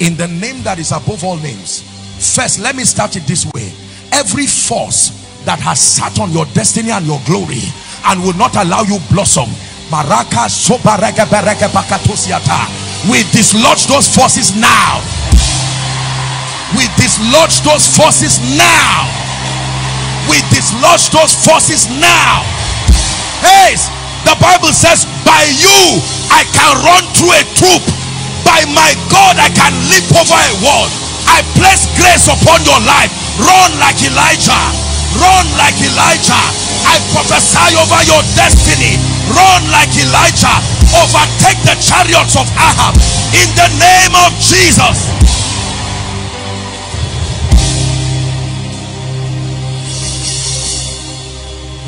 in the name that is above all names. First, let me start it this way. Every force that has sat on your destiny and your glory and will not allow you blossom, we dislodge those forces now. We dislodge those forces now. We dislodge those forces now. Hey, the Bible says, by you I can run through a troop. By my God I can leap over a wall. I place grace upon your life. Run like Elijah. Run like Elijah. I prophesy over your destiny. Run like Elijah. Overtake the chariots of Ahab in the name of Jesus.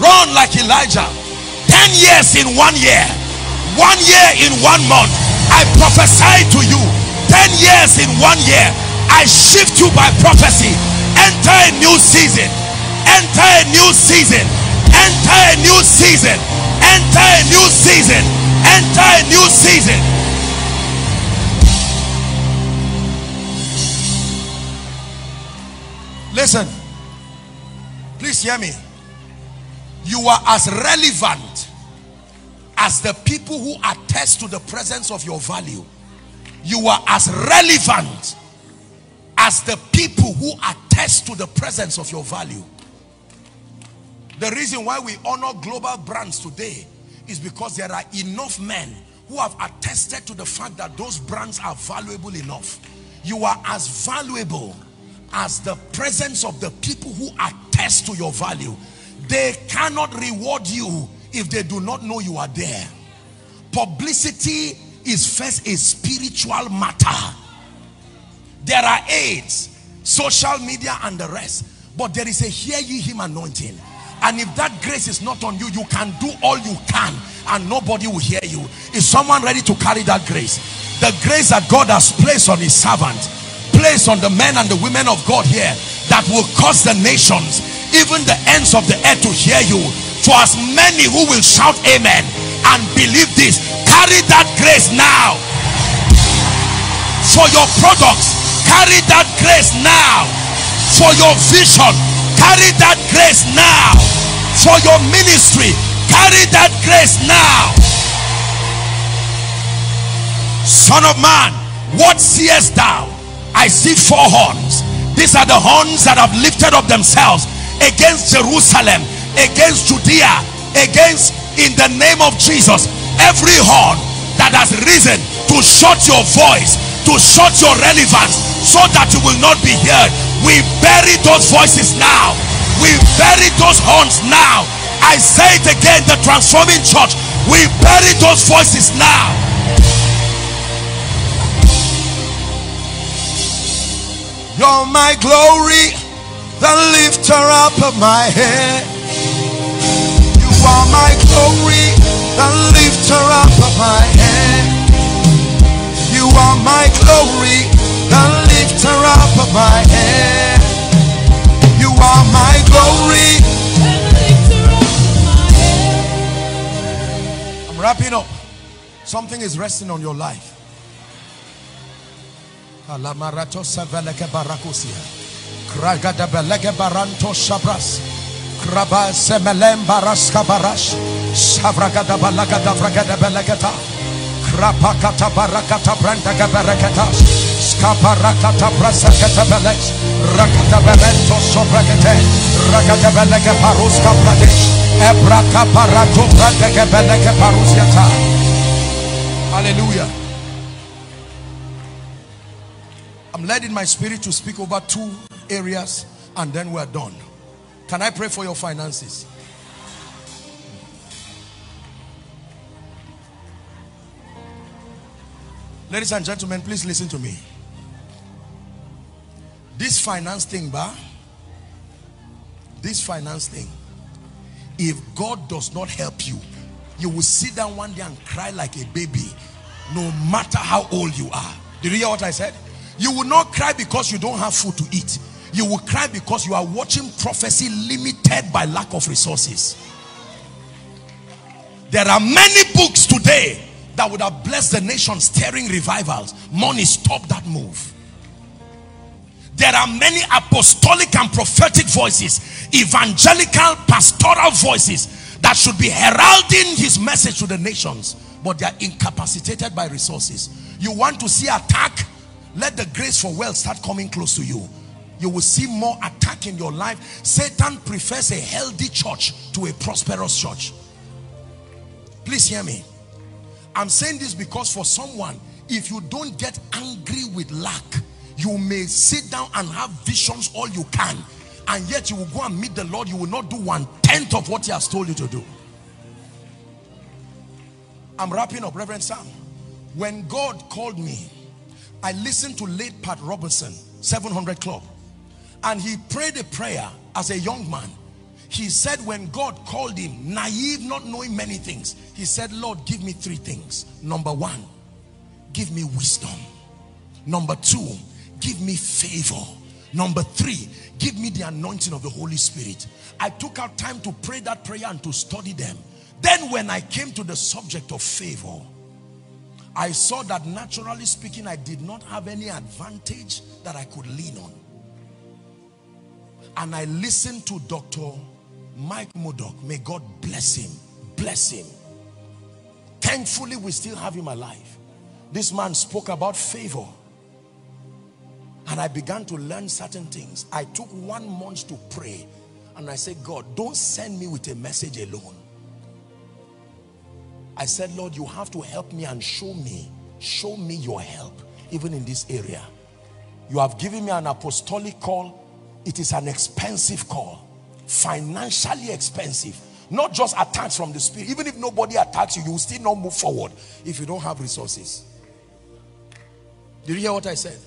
Run like Elijah. 10 years in 1 year. 1 year in 1 month. I prophesy to you. 10 years in 1 year. I shift you by prophecy. Enter a new season. Enter a new season. Enter a new season. Enter a new season. Enter a new season. Listen, please hear me. You are as relevant as the people who attest to the presence of your value. You are as relevant as the people who attest to the presence of your value. The reason why we honor global brands today is because there are enough men who have attested to the fact that those brands are valuable enough. You are as valuable as the presence of the people who attest to your value. They cannot reward you if they do not know you are there. Publicity is first a spiritual matter. There are aids, social media and the rest. But there is a hear ye him anointing. And if that grace is not on you, you can do all you can and nobody will hear you. Is someone ready to carry that grace? The grace that God has placed on his servant, placed on the men and the women of God here, that will cause the nations, even the ends of the earth, to hear you. For as many who will shout amen and believe this, carry that grace now. For your products, carry that grace now. For your vision, carry that grace now. For your ministry, carry that grace now. Son of man, what seest thou? I see 4 horns. These are the horns that have lifted up themselves against Jerusalem, against Judea, against, in the name of Jesus, every horn that has risen to shut your voice, to shut your relevance, so that you will not be heard. We bury those voices now. We bury those horns now. I say it again, the transforming church, we bury those voices now. You're my glory, the lifter up of my head. You are my glory, the lifter up of my head. You are my glory, the lifter up of my head. You are my glory, the lifter up of my head. I'm wrapping up. Something is resting on your life. Rapakata barakata brandaga barakatas skaparakata prasakata belek rakata bento sobrakete rakata beleke paruska pradesh ebraka parako brandaga beleke parusyata. Hallelujah. I'm led in my spirit to speak over 2 areas and then we're done. Can I pray for your finances? Ladies and gentlemen, please listen to me. This finance thing, if God does not help you, you will sit down one day and cry like a baby, no matter how old you are. Did you hear what I said? You will not cry because you don't have food to eat. You will cry because you are watching prophecy limited by lack of resources. There are many books today that would have blessed the nation, stirring revivals. Money, stop that move. There are many apostolic and prophetic voices, evangelical, pastoral voices that should be heralding his message to the nations, but they are incapacitated by resources. You want to see attack? Let the grace for wealth start coming close to you. You will see more attack in your life. Satan prefers a healthy church to a prosperous church. Please hear me. I'm saying this because for someone, if you don't get angry with lack, you may sit down and have visions all you can, and yet you will go and meet the Lord. You will not do 1/10 of what he has told you to do. I'm wrapping up, Reverend Sam. When God called me, I listened to late Pat Robertson, 700 Club, and he prayed a prayer as a young man. He said when God called him, naive, not knowing many things, he said, Lord, give me three things. Number one, give me wisdom. Number two, give me favor. Number three, give me the anointing of the Holy Spirit. I took out time to pray that prayer and to study them. Then when I came to the subject of favor, I saw that naturally speaking, I did not have any advantage that I could lean on. And I listened to Dr. Mike Mudok. May God bless him. Bless him. Thankfully, we still have him alive. This man spoke about favor. And I began to learn certain things. I took 1 month to pray. And I said, God, don't send me with a message alone. I said, Lord, you have to help me and show me your help, even in this area. You have given me an apostolic call. It is an expensive call, financially expensive. Not just attacks from the spirit. Even if nobody attacks you, you will still not move forward if you don't have resources. Did you hear what I said?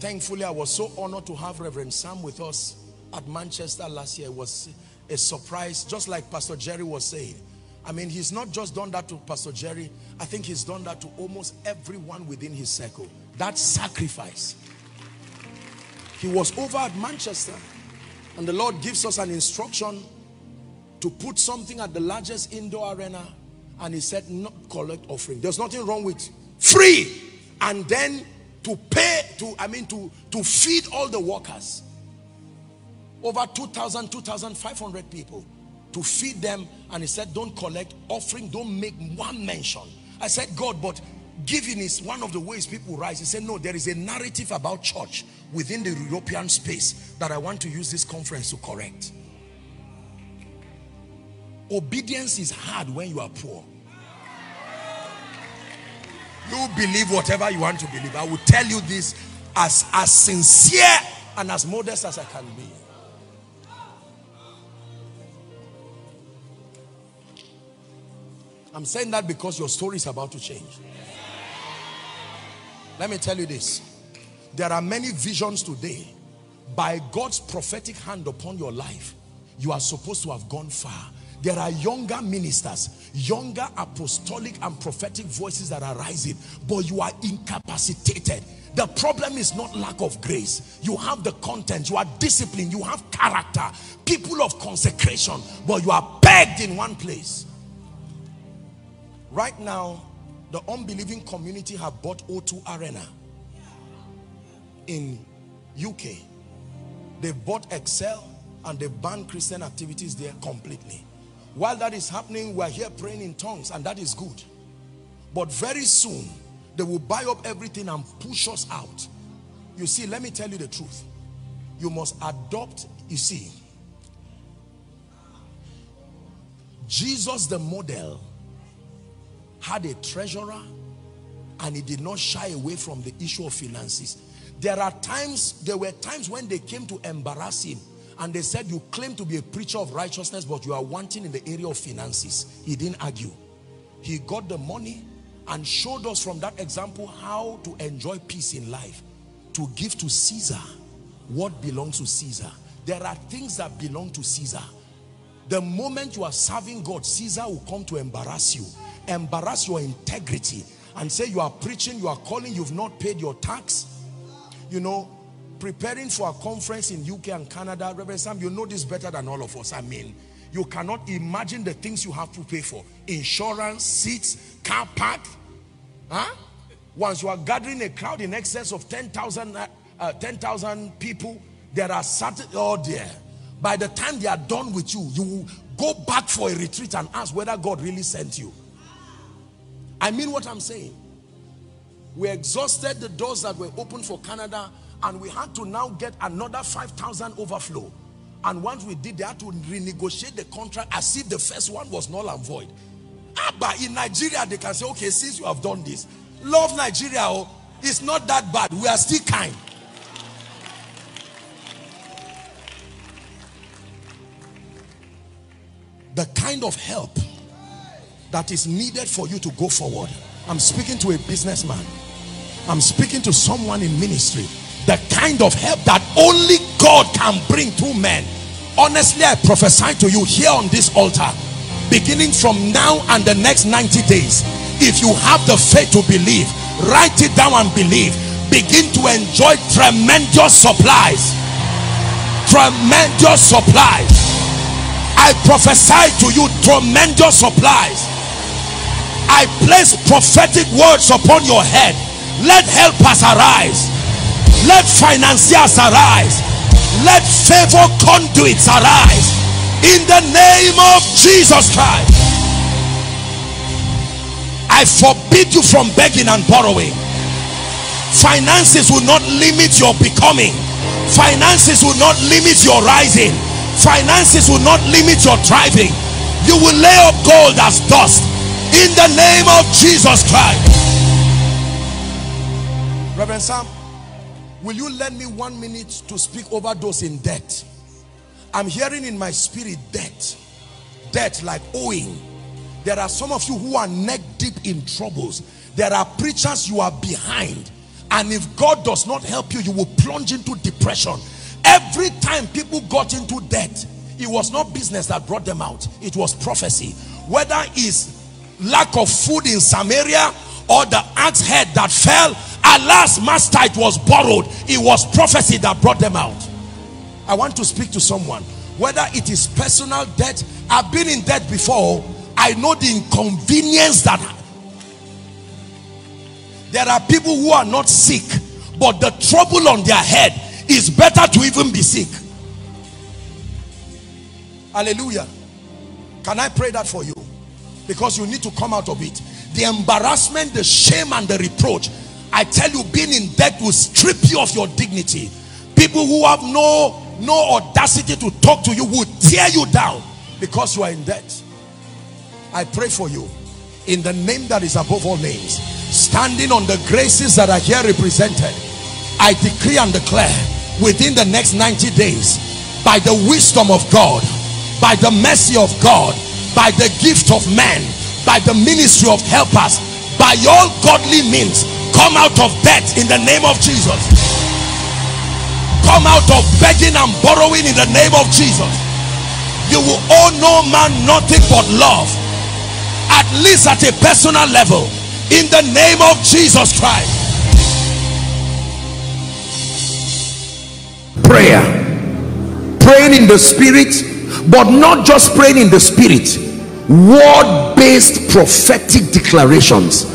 Thankfully, I was so honored to have Reverend Sam with us at Manchester last year. It was a surprise, just like Pastor Jerry was saying. I mean, he's not just done that to Pastor Jerry. I think he's done that to almost everyone within his circle. That sacrifice. He was over at Manchester, and the Lord gives us an instruction to put something at the largest indoor arena, and he said, not collect offering. There's nothing wrong with free. And then to pay, to feed all the workers. Over 2,000, 2,500 people, to feed them. And he said, don't collect offering, don't make one mention. I said, God, but giving is one of the ways people rise. He said, no, there is a narrative about church within the European space that I want to use this conference to correct. Obedience is hard when you are poor. You believe whatever you want to believe. I will tell you this as sincere and as modest as I can be. I'm saying that because your story is about to change. Let me tell you this. There are many visions today. By God's prophetic hand upon your life, you are supposed to have gone far. There are younger ministers, younger apostolic and prophetic voices that are rising, but you are incapacitated. The problem is not lack of grace. You have the content, you are disciplined, you have character, people of consecration, but you are pegged in one place. Right now, the unbelieving community have bought O2 Arena in UK. They bought Excel and they banned Christian activities there completely. While that is happening, we are here praying in tongues, and that is good. But very soon, they will buy up everything and push us out. You see, let me tell you the truth. You must adopt, you see, Jesus the model had a treasurer, and he did not shy away from the issue of finances. There were times when they came to embarrass him, and they said, you claim to be a preacher of righteousness, but you are wanting in the area of finances. He didn't argue. He got the money and showed us from that example how to enjoy peace in life. To give to Caesar what belongs to Caesar. There are things that belong to Caesar. The moment you are serving God, Caesar will come to embarrass you. Embarrass your integrity and say you are preaching, you are calling, you've not paid your tax. You know, preparing for a conference in UK and Canada, Reverend Sam, you know this better than all of us. I mean, you cannot imagine the things you have to pay for. Insurance, seats, car park, huh? Once you are gathering a crowd in excess of 10,000 people, there are Saturday all there. By the time they are done with you, you will go back for a retreat and ask whether God really sent you. I mean what I'm saying. We exhausted the doors that were open for Canada, and we had to now get another 5,000 overflow. And once we did, they had to renegotiate the contract as if the first one was null and void. But in Nigeria, they can say, okay, since you have done this, love Nigeria, oh, it's not that bad. We are still kind. The kind of help that is needed for you to go forward. I'm speaking to a businessman. I'm speaking to someone in ministry. The kind of help that only God can bring through men. Honestly, I prophesy to you here on this altar, beginning from now and the next 90 days, if you have the faith to believe, write it down and believe. Begin to enjoy tremendous supplies. Tremendous supplies. I prophesy to you tremendous supplies. I place prophetic words upon your head. Let helpers arise. Let financiers arise. Let favor conduits arise. In the name of Jesus Christ. I forbid you from begging and borrowing. Finances will not limit your becoming. Finances will not limit your rising. Finances will not limit your thriving. You will lay up gold as dust. In the name of Jesus Christ. Reverend Sam, will you lend me 1 minute to speak over those in debt? I'm hearing in my spirit debt. Debt like owing. There are some of you who are neck deep in troubles. There are preachers you are behind. And if God does not help you, you will plunge into depression. Every time people got into debt, it was not business that brought them out. It was prophecy. Whether it's lack of food in Samaria or the axe head that fell, alas, master, it was borrowed. It was prophecy that brought them out. I want to speak to someone. Whether it is personal debt, I've been in debt before. I know the inconvenience that there are people who are not sick, but the trouble on their head is better to even be sick. Hallelujah. Can I pray that for you? Because you need to come out of it. The embarrassment, the shame, and the reproach. I tell you, being in debt will strip you of your dignity. People who have no audacity to talk to you will tear you down because you are in debt. I pray for you in the name that is above all names, standing on the graces that are here represented. I decree and declare within the next 90 days, by the wisdom of God, by the mercy of God, by the gift of man, by the ministry of helpers, by all godly means, come out of debt in the name of Jesus. Come out of begging and borrowing in the name of Jesus. You will owe no man nothing but love. At least at a personal level, in the name of Jesus Christ. Prayer, praying in the spirit, but not just praying in the spirit, word-based prophetic declarations.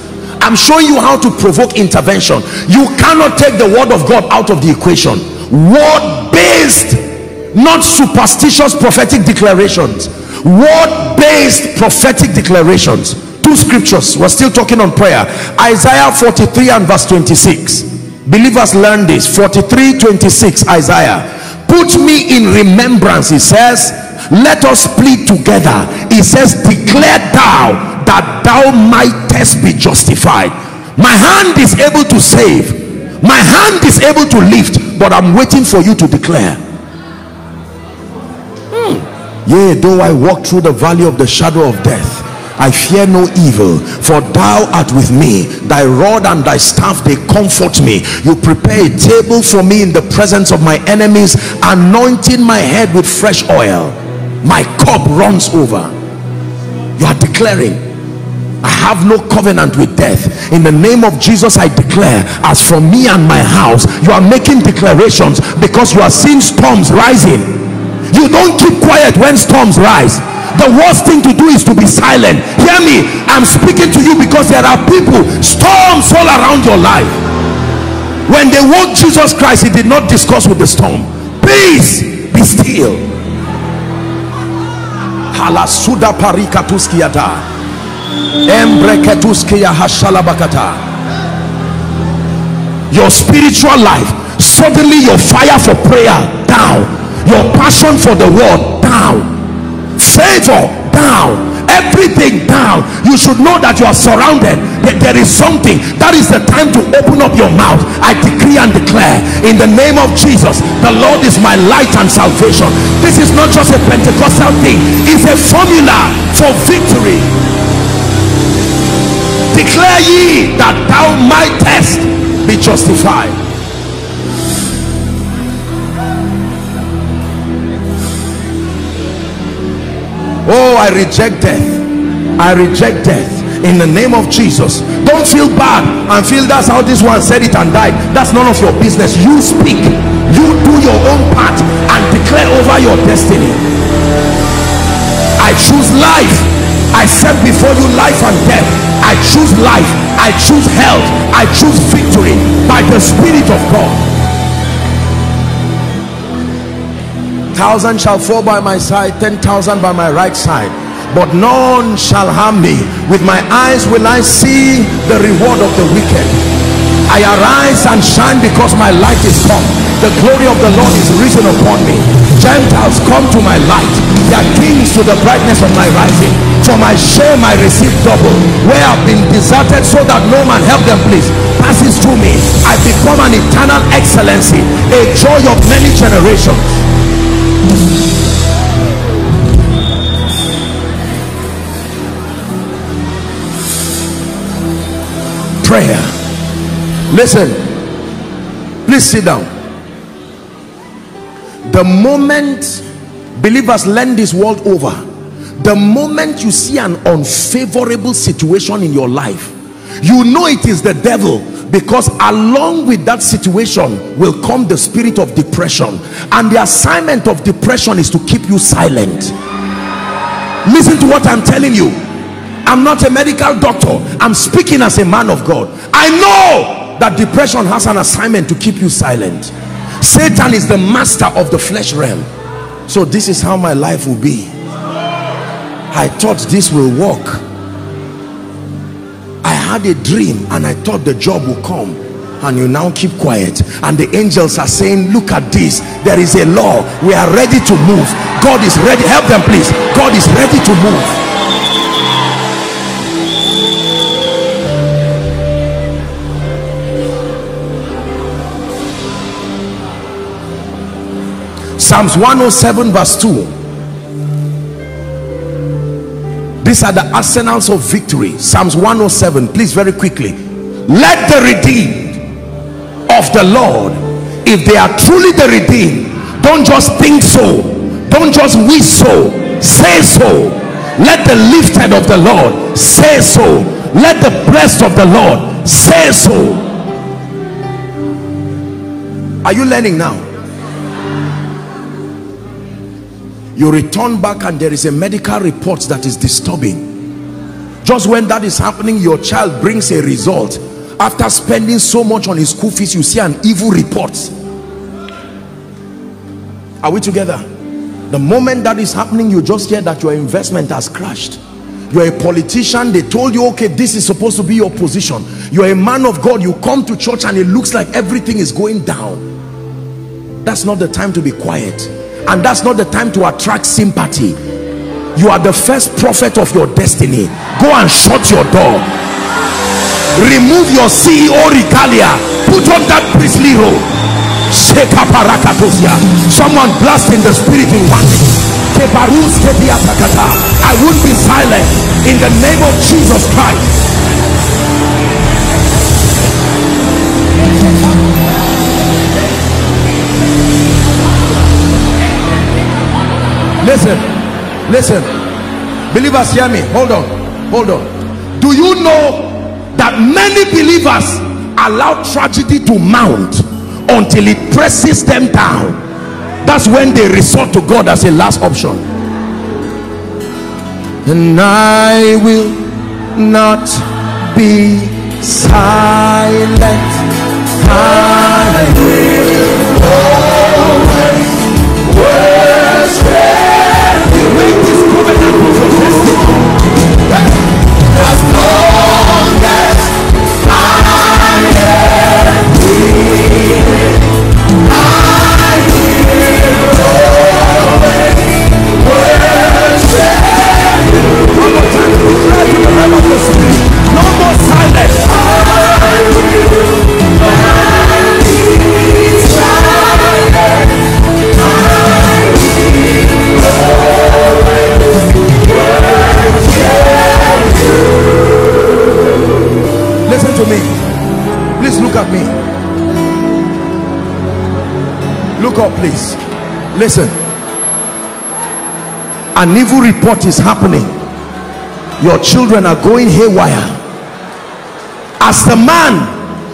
I'm showing you how to provoke intervention. You cannot take the word of God out of the equation. Word-based, not superstitious prophetic declarations. Word-based prophetic declarations. Two scriptures. We're still talking on prayer. Isaiah 43 and verse 26. Believers learn this. 43:26. Isaiah. Put me in remembrance, he says. Let us plead together. He says, declare thou that thou mightest be justified. My hand is able to save. My hand is able to lift, but I'm waiting for you to declare. Yea, though I walk through the valley of the shadow of death, I fear no evil, for thou art with me. Thy rod and thy staff, they comfort me. You prepare a table for me in the presence of my enemies, anointing my head with fresh oil. My cup runs over. You are declaring, I have no covenant with death. In the name of Jesus, I declare, as for me and my house. You are making declarations because you are seeing storms rising. You don't keep quiet when storms rise. the worst thing to do is to be silent. Hear me, I'm speaking to you because there are people, storms all around your life. When they woke Jesus Christ, he did not discuss with the storm. Peace, be still. Halasuda parikatuskiyata embreketuskiya hashalabakata. Your spiritual life, suddenly your fire for prayer down, your passion for the word down, favor down, everything down. You should know that you are surrounded, that there is something. That is the time to open up your mouth. I decree and declare in the name of Jesus, the Lord is my light and salvation. This is not just a Pentecostal thing, it's a formula for victory. Declare ye that thou mightest be justified. Oh, I reject death. I reject death in the name of Jesus. Don't feel bad and feel that's how this one said it and died. That's none of your business. You speak, you do your own part and declare over your destiny. I choose life. I set before you life and death. I choose life. I choose health. I choose victory by the Spirit of God. 1,000 shall fall by my side, 10,000 by my right side, but none shall harm me. With my eyes will I see the reward of the wicked. I arise and shine because my light is come. The glory of the Lord is risen upon me. Gentiles come to my light, their kings to the brightness of my rising. For my shame I receive double. Where I've been deserted, so that no man, help them please, passes through me. I become an eternal excellency, a joy of many generations. Prayer. Listen, please sit down. The moment believers lend this world over, the moment you see an unfavorable situation in your life, you know it is the devil, because along with that situation will come the spirit of depression, and the assignment of depression is to keep you silent. Listen to what I'm telling you. I'm not a medical doctor. I'm speaking as a man of God. I know that depression has an assignment to keep you silent. Satan is the master of the flesh realm. So this is how my life will be. I thought this will work. I had a dream and I thought the job will come, and you now keep quiet, and the angels are saying, look at this, there is a law, we are ready to move. God is ready, help them please. God is ready to move. Psalms 107 verse 2. These are the arsenals of victory. Psalms 107, please, very quickly. Let the redeemed of the Lord, if they are truly the redeemed, don't just think so, don't just wish so, say so. Let the lifted of the Lord say so. Let the blessed of the Lord say so. Are you learning now? You return back and there is a medical report that is disturbing. Just when that is happening, your child brings a result. After spending so much on his school fees, you see an evil report. Are we together? The moment that is happening, you just hear that your investment has crashed. You're a politician, they told you, okay, this is supposed to be your position. You're a man of God, you come to church and it looks like everything is going down. That's not the time to be quiet. And that's not the time to attract sympathy. You are the first prophet of your destiny. Go and shut your door. Remove your CEO regalia. Put on that priestly robe. Someone blast in the spirit in one. I won't be silent in the name of Jesus Christ. Listen, listen, believers, hear me. Hold on, hold on. Do you know that many believers allow tragedy to mount until it presses them down? That's when they resort to God as a last option. and I will not be silent. I will always worship you. Make this covenant protest. As long as I am here, listen to me. Please look at me. Look up, please. Listen. An evil report is happening. Your children are going haywire. As the man,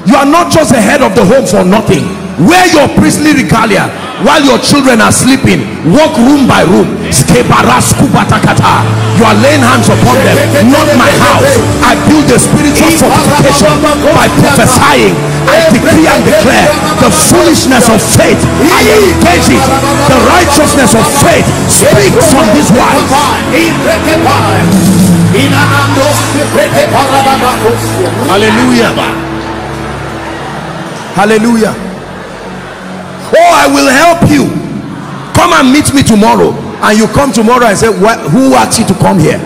you are not just the head of the home for nothing. Wear your priestly regalia while your children are sleeping. Walk room by room. You are laying hands upon them. Not my house. I build the spiritual fortification by prophesying. I decree and declare the foolishness of faith. I engage it. The righteousness of faith speaks on this wise. Hallelujah. Hallelujah. Oh, I will help you. Come and meet me tomorrow. And you come tomorrow and say, who asked you to come here?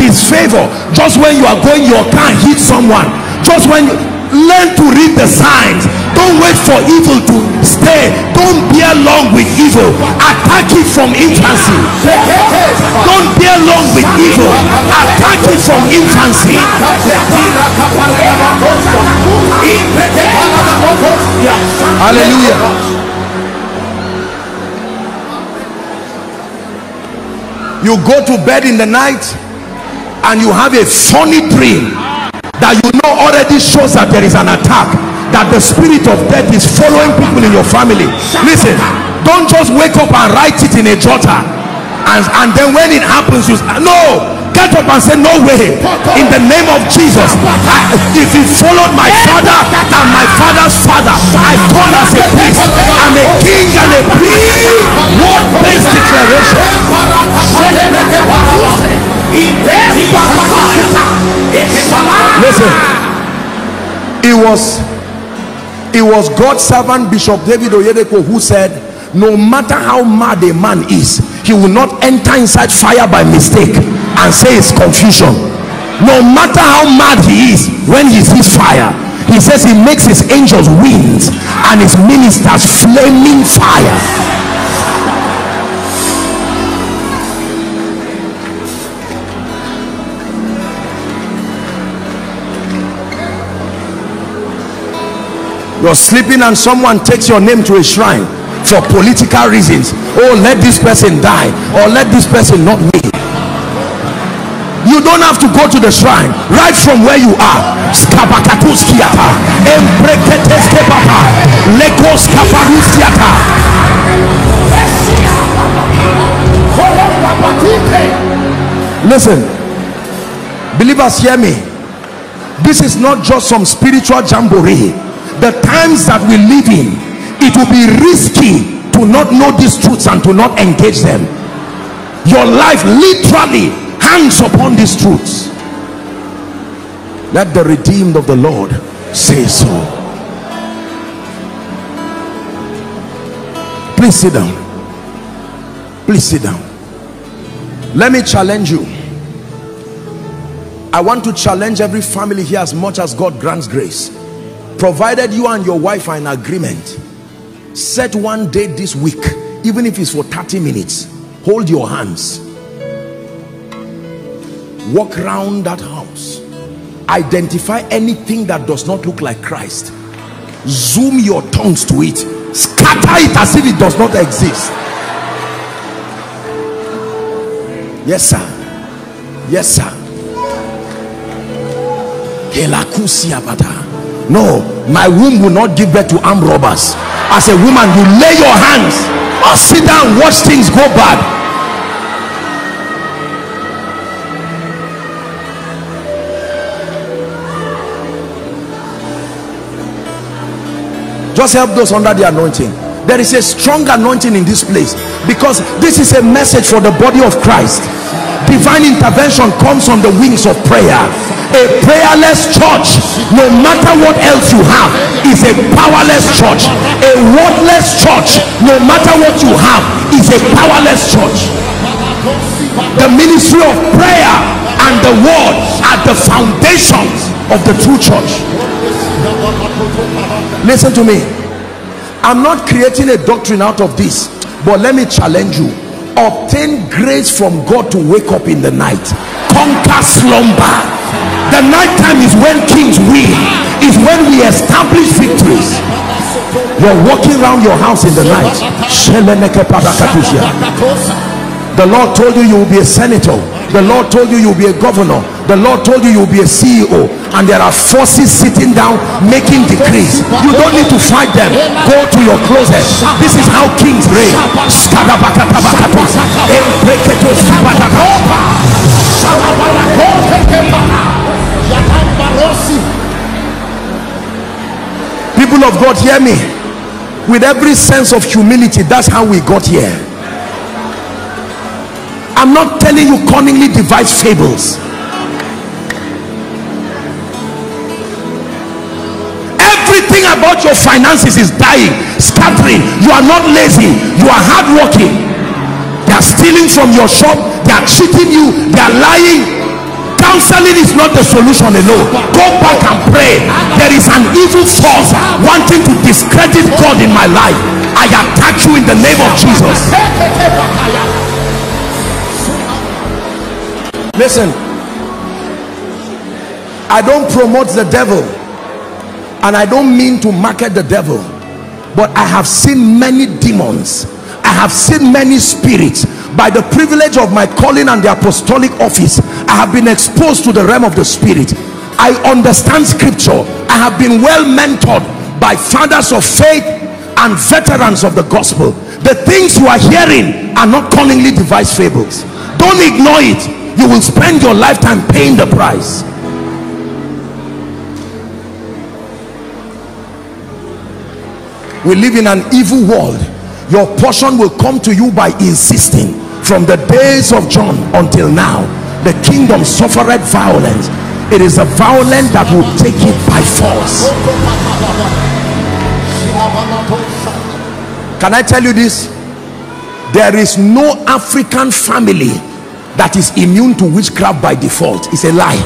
Disfavor. Just when you are going, your car hit someone. Just when you learn to read the signs. Don't wait for evil to stay. Don't bear long with evil. Attack it from infancy. Don't bear long with evil. Attack it from infancy. Hallelujah. You go to bed in the night and you have a funny dream that you know already shows that there is an attack, that the spirit of death is following people in your family. Listen, don't just wake up and write it in a jotter and then when it happens you say, no, get up and say, no way, in the name of Jesus, if he followed my father and my father's father, I come as a priest. I'm a king and a priest. Word-based declaration. Listen, it was God's servant Bishop David Oyedepo who said, no matter how mad a man is, he will not enter inside fire by mistake and say it's confusion. No matter how mad he is, when he sees fire, he says he makes his angels wings and his ministers flaming fire. You're sleeping and someone takes your name to a shrine for political reasons. Oh, let this person die, or let this person not win. You don't have to go to the shrine. Right from where you are. Listen, believers, hear me. This is not just some spiritual jamboree. The times that we live in, it will be risky to not know these truths and to not engage them. Your life literally hangs upon these truths. Let the redeemed of the Lord say so. Please sit down. Please sit down. Let me challenge you. I want to challenge every family here as much as God grants grace. Provided you and your wife are in agreement, set one day this week, even if it's for 30 minutes, hold your hands, walk around that house, identify anything that does not look like Christ, zoom your tongues to it, scatter it as if it does not exist. Yes, sir. Yes, sir. Helakusia bata. No, my womb will not give birth to armed robbers. As a woman, you lay your hands or sit down and watch things go bad. Just help those under the anointing. There is a strong anointing in this place because this is a message for the body of Christ. Divine intervention comes on the wings of prayer. A prayerless church, no matter what else you have, is a powerless church. A wordless church, no matter what you have, is a powerless church. The ministry of prayer and the word are the foundations of the true church. Listen to me. I'm not creating a doctrine out of this, but let me challenge you. Obtain grace from God to wake up in the night. Conquer slumber. The night time is when kings win, is when we establish victories. You're walking around your house in the night. The Lord told you you will be a senator. The Lord told you you'll be a governor. The Lord told you you'll be a CEO. And there are forces sitting down making decrees. You don't need to fight them. Go to your closet. This is how kings reign. People of God, hear me. With every sense of humility, that's how we got here. I'm not telling you cunningly devised fables. Everything about your finances is dying, scattering. You are not lazy, you are hardworking. They are stealing from your shop, they are cheating you, they are lying. Counseling is not the solution alone. Go back and pray. There is an evil force wanting to discredit God in my life. I attack you in the name of Jesus. Listen, I don't promote the devil, and I don't mean to market the devil, but I have seen many demons. I have seen many spirits. By the privilege of my calling and the apostolic office, I have been exposed to the realm of the spirit. I understand scripture. I have been well mentored by fathers of faith and veterans of the gospel. The things you are hearing are not cunningly devised fables. Don't ignore it. You will spend your lifetime paying the price. We live in an evil world. Your portion will come to you by insisting. From the days of John until now, the kingdom suffered violence. It is the violent that will take it by force. Can I tell you this? There is no African family that is immune to witchcraft by default. It's a lie.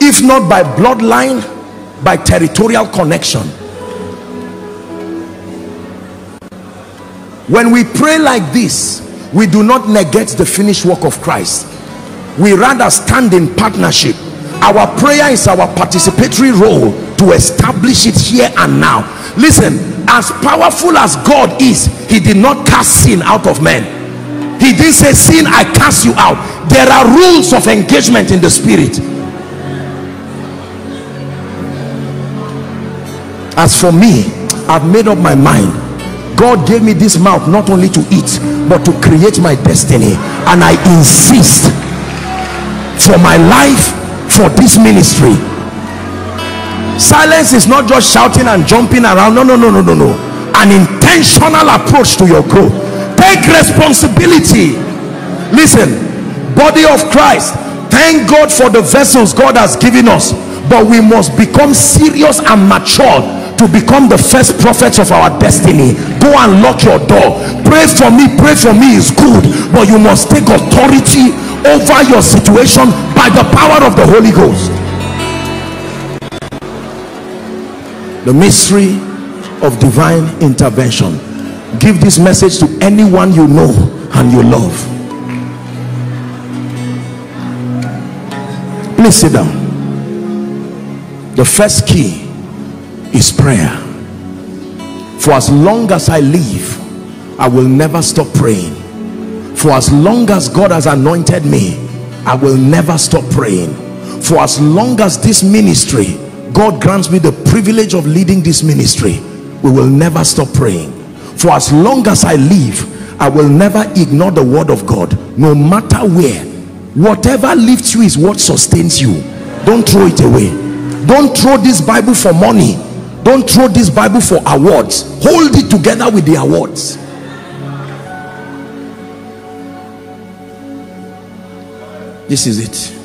If not by bloodline, by territorial connection. When we pray like this, we do not negate the finished work of Christ. We rather stand in partnership. Our prayer is our participatory role to establish it here and now. Listen, as powerful as God is, he did not cast sin out of men. He didn't say, sin, I cast you out. There are rules of engagement in the spirit. As for me, I've made up my mind. God gave me this mouth not only to eat, but to create my destiny. And I insist for my life, for this ministry. Silence is not just shouting and jumping around. No, no, no, no, no, no. An intentional approach to your growth. Take responsibility. Listen, body of Christ, thank God for the vessels God has given us, but we must become serious and mature to become the first prophets of our destiny. Go and lock your door. Pray for me is good, but you must take authority over your situation by the power of the Holy Ghost. The mystery of divine intervention. Give this message to anyone you know and you love. Please sit down. The first key is prayer. For as long as I live, I will never stop praying. For as long as God has anointed me, I will never stop praying. For as long as this ministry, God grants me the privilege of leading this ministry, we will never stop praying. For as long as I live, I will never ignore the word of God, no matter where. Whatever lifts you is what sustains you. Don't throw it away. Don't throw this Bible for money. Don't throw this Bible for awards. Hold it together with the awards. This is it.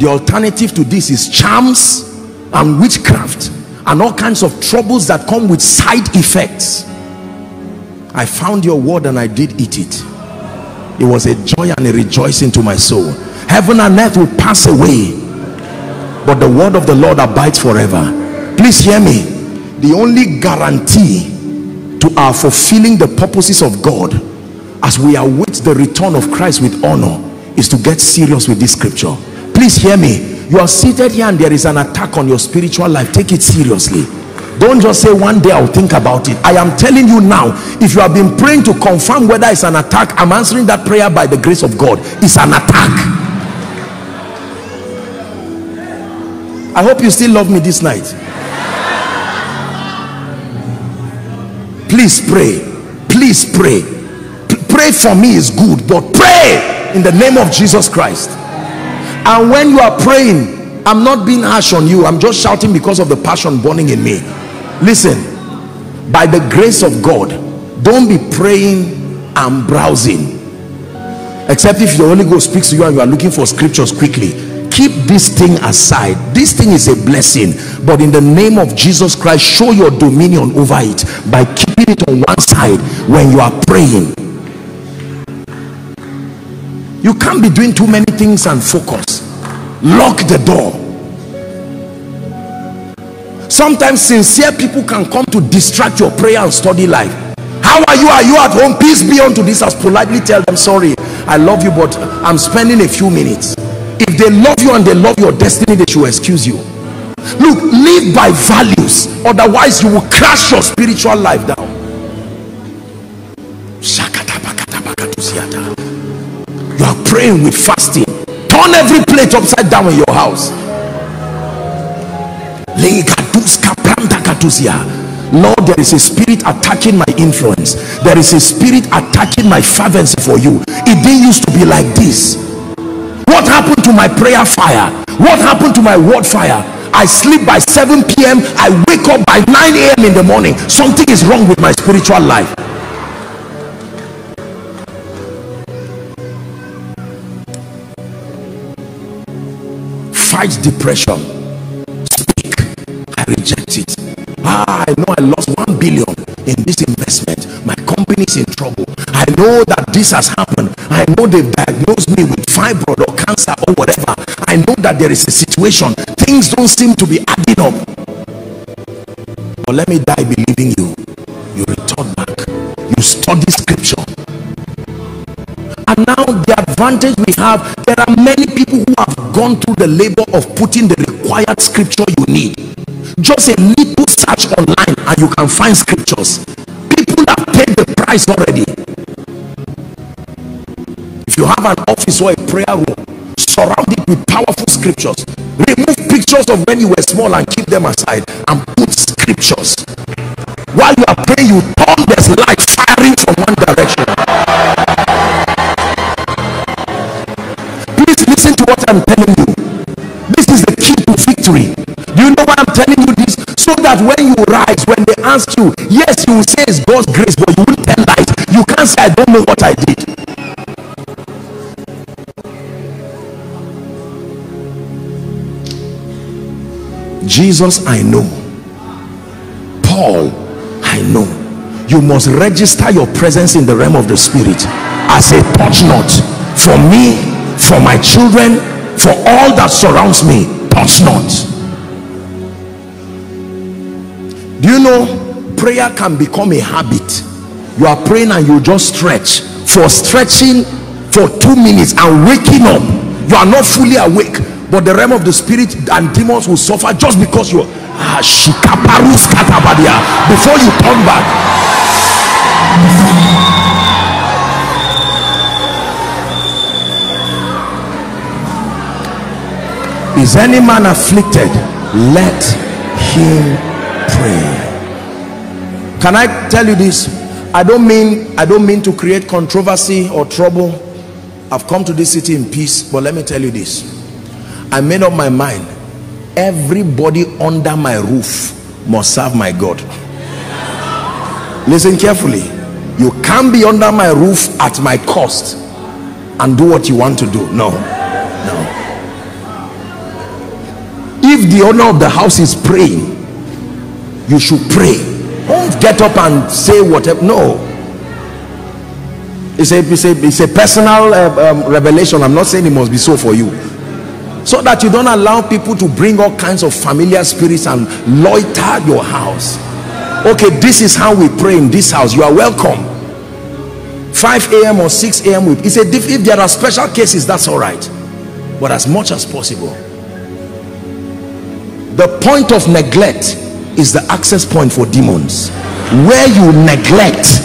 The alternative to this is charms and witchcraft and all kinds of troubles that come with side effects. I found your word and I did eat it. It was a joy and a rejoicing to my soul. Heaven and earth will pass away, but the word of the Lord abides forever. Please hear me. The only guarantee to our fulfilling the purposes of God as we await the return of Christ with honor is to get serious with this scripture. Please hear me. You are seated here and there is an attack on your spiritual life. Take it seriously. Don't just say one day I'll think about it. I am telling you now, if you have been praying to confirm whether it's an attack, I'm answering that prayer by the grace of God. It's an attack. I hope you still love me this night. Please pray. Please pray. Pray for me is good, but pray in the name of Jesus Christ. And when you are praying, I'm not being harsh on you. I'm just shouting because of the passion burning in me. Listen, by the grace of God, don't be praying and browsing. Except if the Holy Ghost speaks to you and you are looking for scriptures quickly. Keep this thing aside. This thing is a blessing. But in the name of Jesus Christ, show your dominion over it by keeping it on one side when you are praying. You can't be doing too many things and focus. Lock the door. Sometimes sincere people can come to distract your prayer and study life. How are you? Are you at home? Peace be unto this house. Politely tell them, sorry, I love you, but I'm spending a few minutes. If they love you and they love your destiny, they should excuse you. Look, live by values, otherwise you will crash your spiritual life down. You are praying with fasting. Turn every plate upside down in your house. Lord, there is a spirit attacking my influence. There is a spirit attacking my fervency for you. It didn't used to be like this. What happened to my prayer fire? What happened to my word fire? I sleep by 7 p.m. I wake up by 9 a.m. in the morning. Something is wrong with my spiritual life. Fight depression. Speak. I reject it. I know I lost 1 billion in this investment. My company is in trouble. I know that this has happened. I know they've diagnosed me with fibroid or cancer or whatever. I know that there is a situation. Things don't seem to be adding up. But let me die believing you. You return back. You study scripture. And now the advantage we have, there are many people who have gone through the labor of putting the required scripture you need. Just a little search online and you can find scriptures. People have paid the price already. If you have an office or a prayer room, surround it with powerful scriptures. Remove pictures of when you were small and keep them aside and put scriptures. While you are praying, you turn this light firing from one direction. Listen to what I'm telling you. This is the key to victory. Do you know why I'm telling you this? So that when you rise, when they ask you, yes, you will say it's God's grace, but you won't tell lies. You can't say I don't know what I did. Jesus, I know. Paul, I know. You must register your presence in the realm of the spirit as a touch not for me, for my children, for all that surrounds me. Touch not. Do you know prayer can become a habit? You are praying and you just stretch for stretching for 2 minutes and waking up. You are not fully awake, but the realm of the spirit and demons will suffer just because you are before you come back. Is any man afflicted? Let him pray. Can I tell you this? I don't mean to create controversy or trouble. I've come to this city in peace, but let me tell you this. I made up my mind. everybody under my roof must serve my God. Listen carefully. You can't be under my roof at my cost and do what you want to do. No, no. If the owner of the house is praying, you should pray. Don't get up and say whatever. No. It's a personal revelation. I'm not saying it must be so for you. So that you don't allow people to bring all kinds of familiar spirits and loiter your house. Okay, this is how we pray in this house. You are welcome. 5 a.m. or 6 a.m. If there are special cases, that's all right. But as much as possible. The point of neglect is the access point for demons. Where you neglect,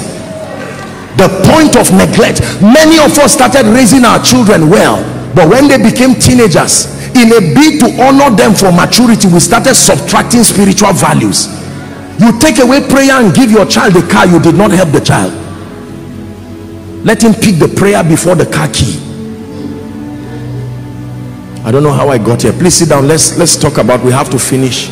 the point of neglect. Many of us started raising our children well, but when they became teenagers, in a bid to honor them for maturity, we started subtracting spiritual values. You take away prayer and give your child the car, you did not help the child. Let him pick the prayer before the car key. I don't know how I got here. Please sit down. Let's talk about, we have to finish.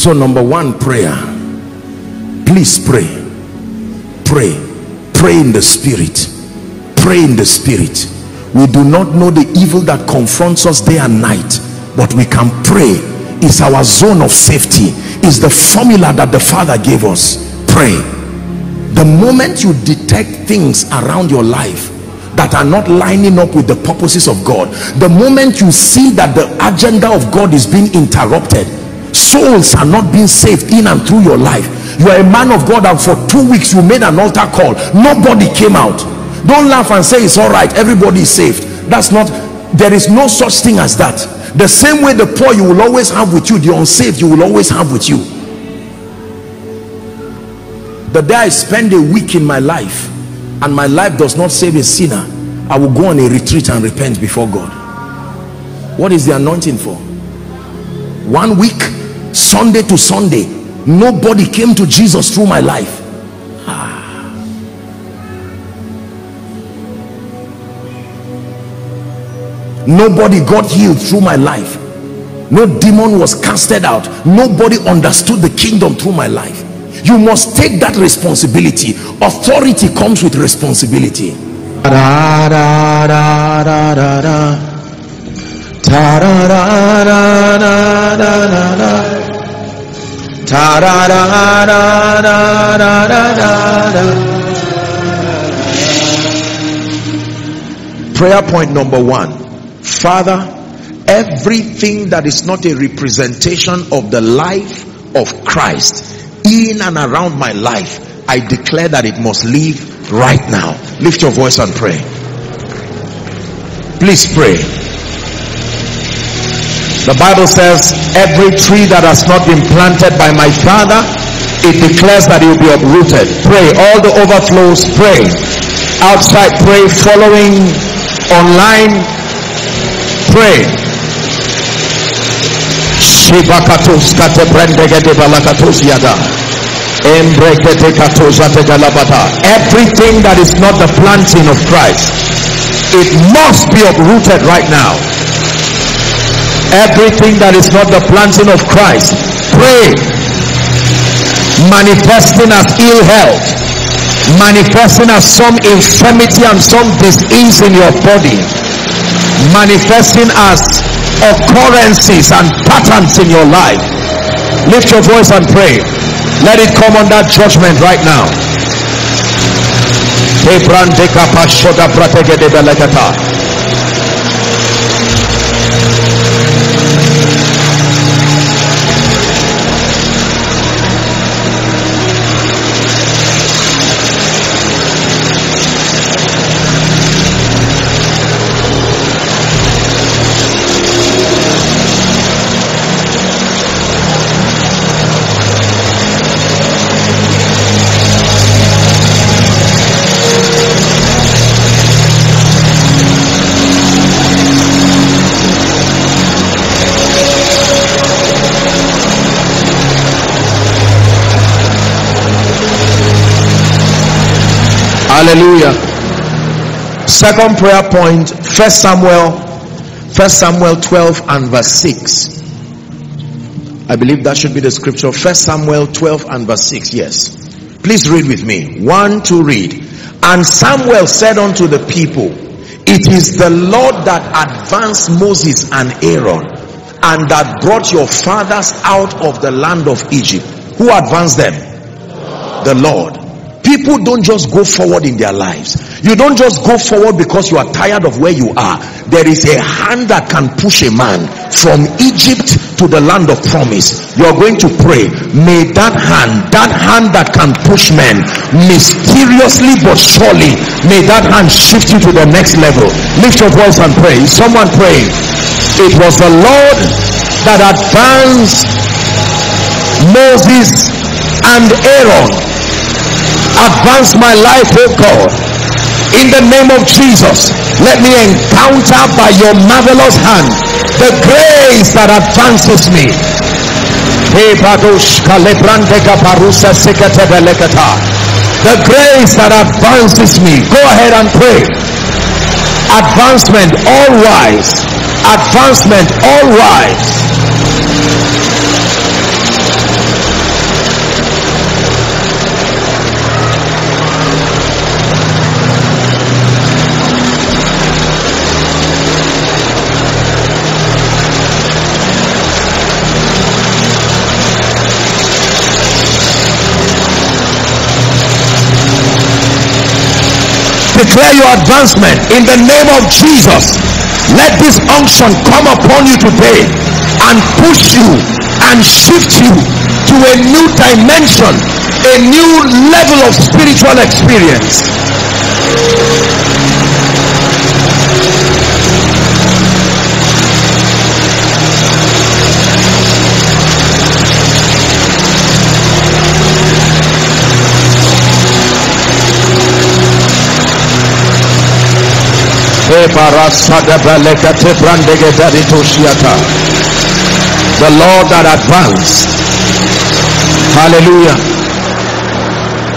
So number one, prayer. Please pray. Pray. Pray in the spirit. Pray in the spirit. We do not know the evil that confronts us day and night, but we can pray. It's our zone of safety. It's the formula that the Father gave us. Pray. The moment you detect things around your life that are not lining up with the purposes of God, the moment you see that the agenda of God is being interrupted, souls are not being saved in and through your life. You are a man of God and for 2 weeks you made an altar call. Nobody came out. Don't laugh and say it's all right, everybody is saved. That's not, there is no such thing as that. The same way the poor you will always have with you, the unsaved you will always have with you. The day I spend a week in my life and my life does not save a sinner, I will go on a retreat and repent before God. What is the anointing for? 1 week, Sunday to Sunday, nobody came to Jesus through my life. Nobody got healed through my life. No demon was casted out. Nobody understood the kingdom through my life. You must take that responsibility. Authority comes with responsibility. Prayer point number one. Father, everything that is not a representation of the life of Christ in and around my life, I declare that it must leave right now. Lift your voice and pray. Please pray. The Bible says, every tree that has not been planted by my Father, it declares that it will be uprooted. Pray. All the overflows, pray. Outside, pray. Following online, pray. Everything that is not the planting of Christ, it must be uprooted right now. Everything that is not the planting of Christ, pray. Manifesting as ill health, manifesting as some infirmity and some disease in your body, manifesting as occurrences and patterns in your life. Lift your voice and pray. Let it come under judgment right now. Hallelujah. Second prayer point, 1 Samuel 12 and verse 6. I believe that should be the scripture. 1 Samuel 12 and verse 6, yes. Please read with me. 1, 2, read. And Samuel said unto the people, it is the Lord that advanced Moses and Aaron, and that brought your fathers out of the land of Egypt. Who advanced them? The Lord. People don't just go forward in their lives. You don't just go forward because you are tired of where you are. There is a hand that can push a man from Egypt to the land of promise. You are going to pray, may that hand that can push men, mysteriously but surely, may that hand shift you to the next level. Lift your voice and pray. Is someone praying? It was the Lord that advanced Moses and Aaron. Advance my life, oh God, in the name of Jesus. Let me encounter by your marvelous hand the grace that advances me. The grace that advances me. Go ahead and pray. Advancement, all rise. Advancement, all rise. Declare your advancement in the name of Jesus. Let this unction come upon you today and push you and shift you to a new dimension, a new level of spiritual experience. The Lord that advanced.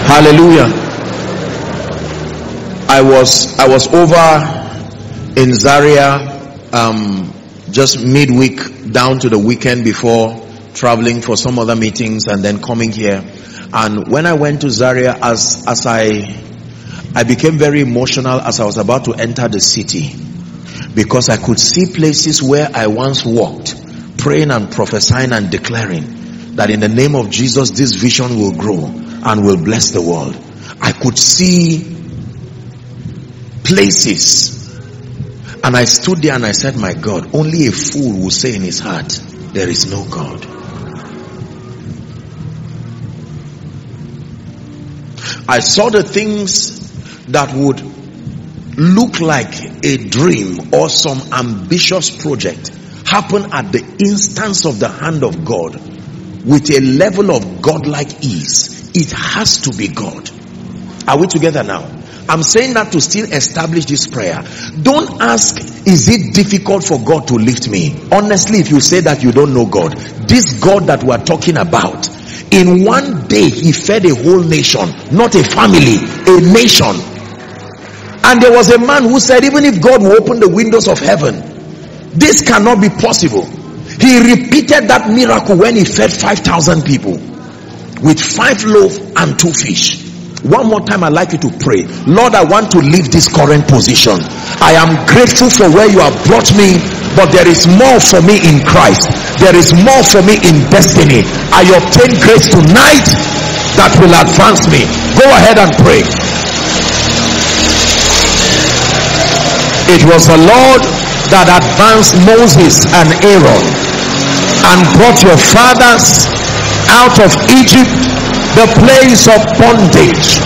Hallelujah. Hallelujah. I was over in Zaria just midweek down to the weekend before, traveling for some other meetings and then coming here. And when I went to Zaria, as I became very emotional as I was about to enter the city, because I could see places where I once walked, praying and prophesying and declaring that in the name of Jesus, this vision will grow and will bless the world. I could see places, and I stood there and I said, my God, only a fool will say in his heart, there is no God. I saw the things that would look like a dream or some ambitious project happen at the instance of the hand of God with a level of godlike ease. It has to be God. Are we together now? I'm saying that to still establish this prayer. Don't ask, is it difficult for God to lift me? Honestly, if you say that, you don't know God. This God that we're talking about, in one day he fed a whole nation, not a family, a nation. And there was a man who said, even if God will open the windows of heaven, this cannot be possible. He repeated that miracle when he fed 5,000 people with 5 loaves and 2 fish. One more time, I'd like you to pray. Lord, I want to leave this current position. I am grateful for where you have brought me, but there is more for me in Christ. There is more for me in destiny. I obtain grace tonight that will advance me. Go ahead and pray. It was the Lord that advanced Moses and Aaron and brought your fathers out of Egypt, the place of bondage.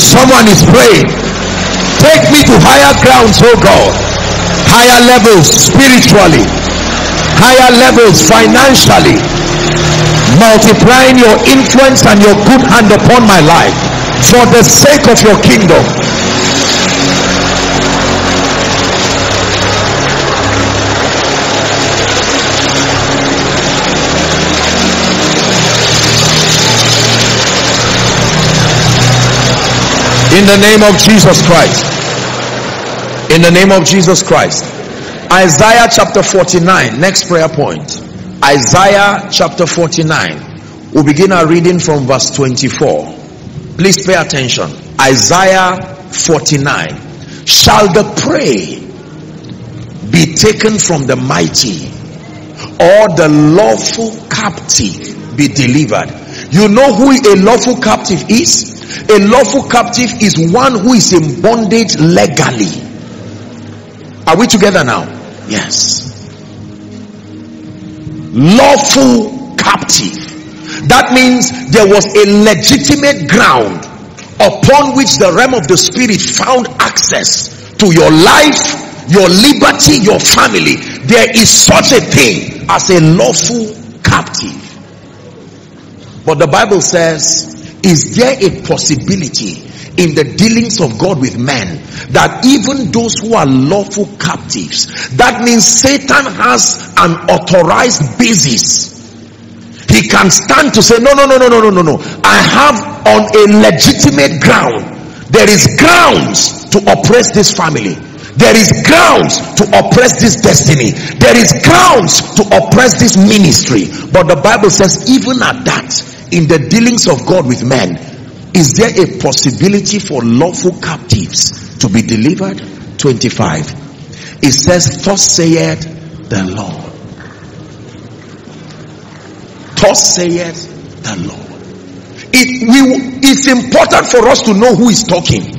Someone is praying, take me to higher grounds, oh God, higher levels spiritually, higher levels financially, multiplying your influence and your good hand upon my life for the sake of your kingdom. in the name of Jesus Christ. In the name of Jesus Christ. Isaiah chapter 49, next prayer point. Isaiah chapter 49. We'll begin our reading from verse 24. Please pay attention. Isaiah 49. Shall the prey be taken from the mighty, or the lawful captive be delivered? You know who a lawful captive is? A lawful captive is one who is in bondage legally. Are we together now? Yes. Lawful captive. That means there was a legitimate ground upon which the realm of the spirit found access to your life, your liberty, your family. There is such a thing as a lawful captive. But the Bible says, is there a possibility in the dealings of God with men that even those who are lawful captives, that means Satan has an authorized basis. He can stand to say, no, I have on a legitimate ground. There is grounds to oppress this family. There is grounds to oppress this destiny. There is grounds to oppress this ministry. But the Bible says, even at that, in the dealings of God with men, is there a possibility for lawful captives to be delivered? 25. It says, thus saith the Lord. Thus saith the Lord. It's important for us to know who is talking.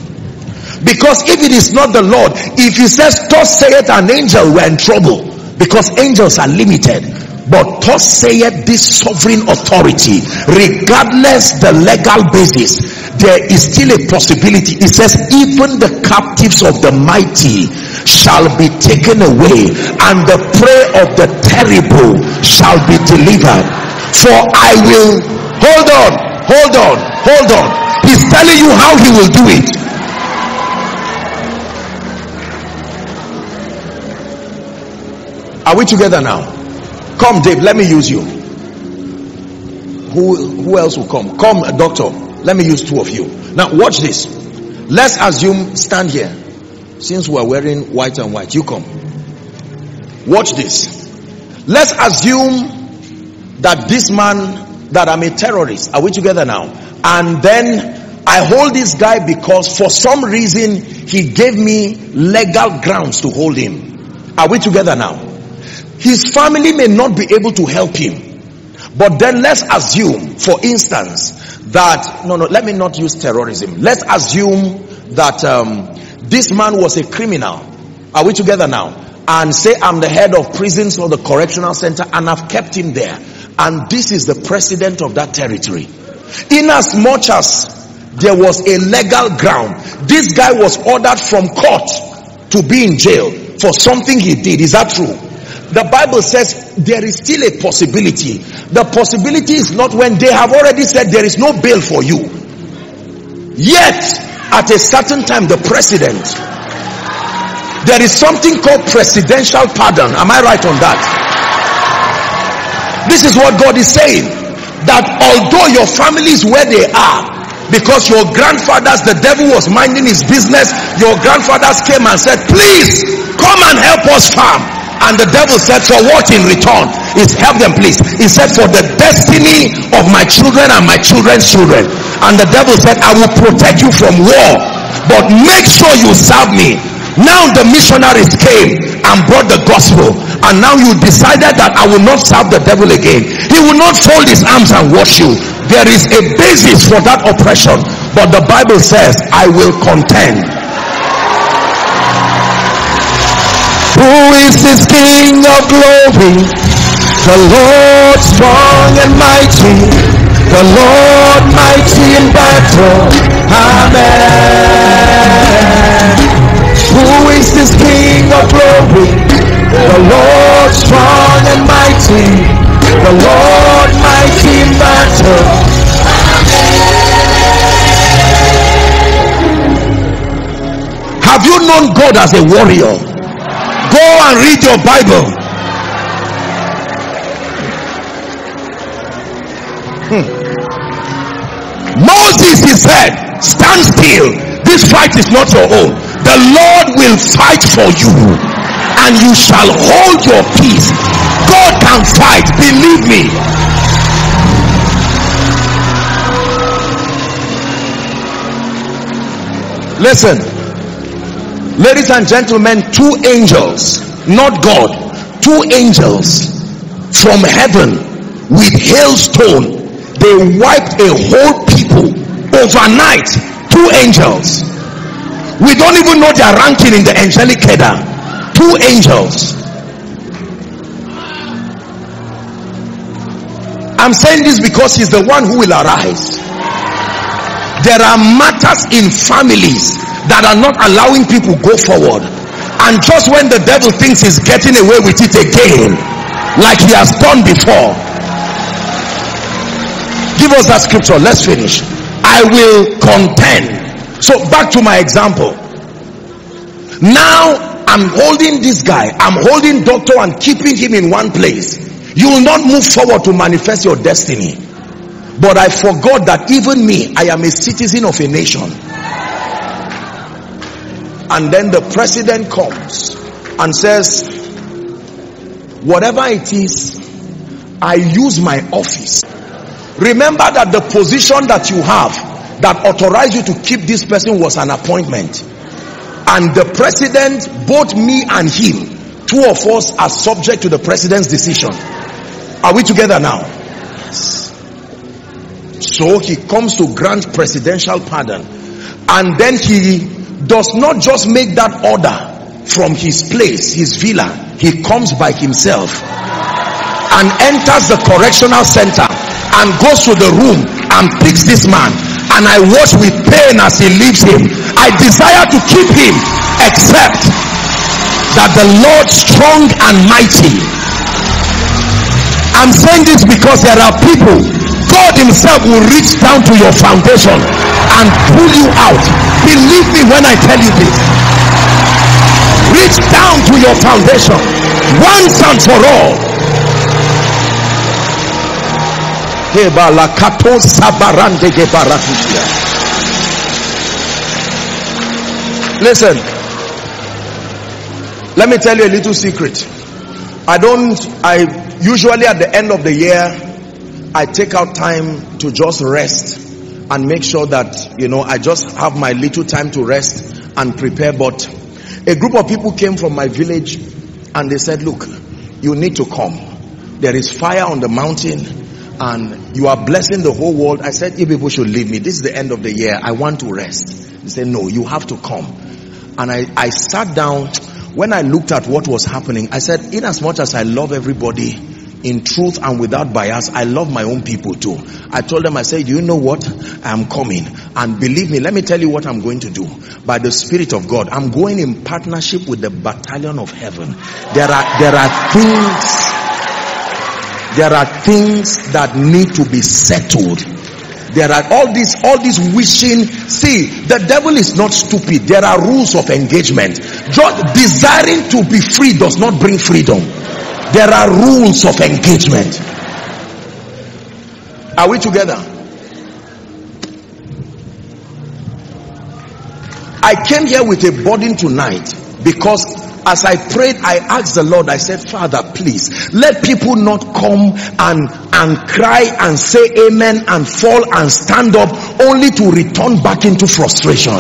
Because if it is not the Lord, if he says, thus saith an angel, we're in trouble. Because angels are limited. But thus saith this sovereign authority, regardless the legal basis, there is still a possibility. It says, even the captives of the mighty shall be taken away, and the prey of the terrible shall be delivered. For I will... Hold on. He's telling you how he will do it. Are we together now? Come, Dave, let me use you. Who else will come? Come, doctor, let me use two of you. Now, watch this. Let's assume, stand here. Since we're wearing white and white, you come. Watch this. Let's assume that this man, that I'm a terrorist. Are we together now? And then I hold this guy because for some reason, he gave me legal grounds to hold him. Are we together now? His family may not be able to help him. But then let's assume, for instance, that... No, let me not use terrorism. Let's assume that this man was a criminal. Are we together now? And say, I'm the head of prisons or the correctional center, and I've kept him there. And this is the president of that territory. In as much as there was a legal ground, this guy was ordered from court to be in jail for something he did. Is that true? The Bible says there is still a possibility. The possibility is not when they have already said there is no bail for you. Yet, at a certain time, the president, there is something called presidential pardon. Am I right on that? This is what God is saying. That although your family is where they are, because your grandfathers, the devil was minding his business, your grandfathers came and said, please, come and help us farm. And the devil said, for what in return? It's help them, please. He said, for the destiny of my children and my children's children. And the devil said, I will protect you from war, but make sure you serve me. Now the missionaries came and brought the gospel, and now you decided that I will not serve the devil again. He will not fold his arms and wash you. There is a basis for that oppression, but the Bible says, I will contend. Who is this King of glory? The Lord strong and mighty, the Lord mighty in battle. Amen. Who is this King of glory? The Lord strong and mighty, the Lord mighty in battle. Amen. Have you known God as a warrior? Go and read your Bible. Moses, he said, stand still. This fight is not your own. The Lord will fight for you, and you shall hold your peace. God can fight, believe me. Listen, ladies and gentlemen, two angels, not God, two angels from heaven with hailstone, they wiped a whole people overnight. Two angels. We don't even know their ranking in the angelic cadre. Two angels. I'm saying this because he's the one who will arise. There are matters in families that are not allowing people go forward, and just when the devil thinks he's getting away with it again, like he has done before. Give us that scripture, let's finish. I will contend. So back to my example. Now I'm holding this guy, I'm holding doctor and keeping him in one place. You will not move forward to manifest your destiny. But I forgot that even me, I am a citizen of a nation. And then the president comes and says, whatever it is, I use my office. Remember that the position that you have that authorized you to keep this person was an appointment. And the president, both me and him, two of us are subject to the president's decision. Are we together now? So he comes to grant presidential pardon, and then he does not just make that order from his place, his villa. He comes by himself and enters the correctional center and goes to the room and picks this man, and I watch with pain as he leaves him. I desire to keep him, except that the Lord strong and mighty. I'm saying this because there are people, God himself will reach down to your foundation and pull you out. Believe me when I tell you this. Reach down to your foundation once and for all. Listen, let me tell you a little secret. I usually at the end of the year, I take out time to just rest and make sure that, you know, I just have my little time to rest and prepare. But a group of people came from my village and they said, look, you need to come. There is fire on the mountain and you are blessing the whole world. I said, you people should leave me. This is the end of the year. I want to rest. They said, no, you have to come. And I sat down. When I looked at what was happening, I said, in as much as I love everybody, in truth and without bias, I love my own people too. I told them, I said, you know what? I'm coming. And believe me, let me tell you what I'm going to do. By the Spirit of God, I'm going in partnership with the battalion of heaven. There are things that need to be settled. There are all these wishing. See, the devil is not stupid. There are rules of engagement. Just desiring to be free does not bring freedom. There are rules of engagement. Are we together? I came here with a burden tonight because as I prayed, I asked the Lord, I said, Father, please, let people not come and cry and say amen and fall and stand up only to return back into frustration.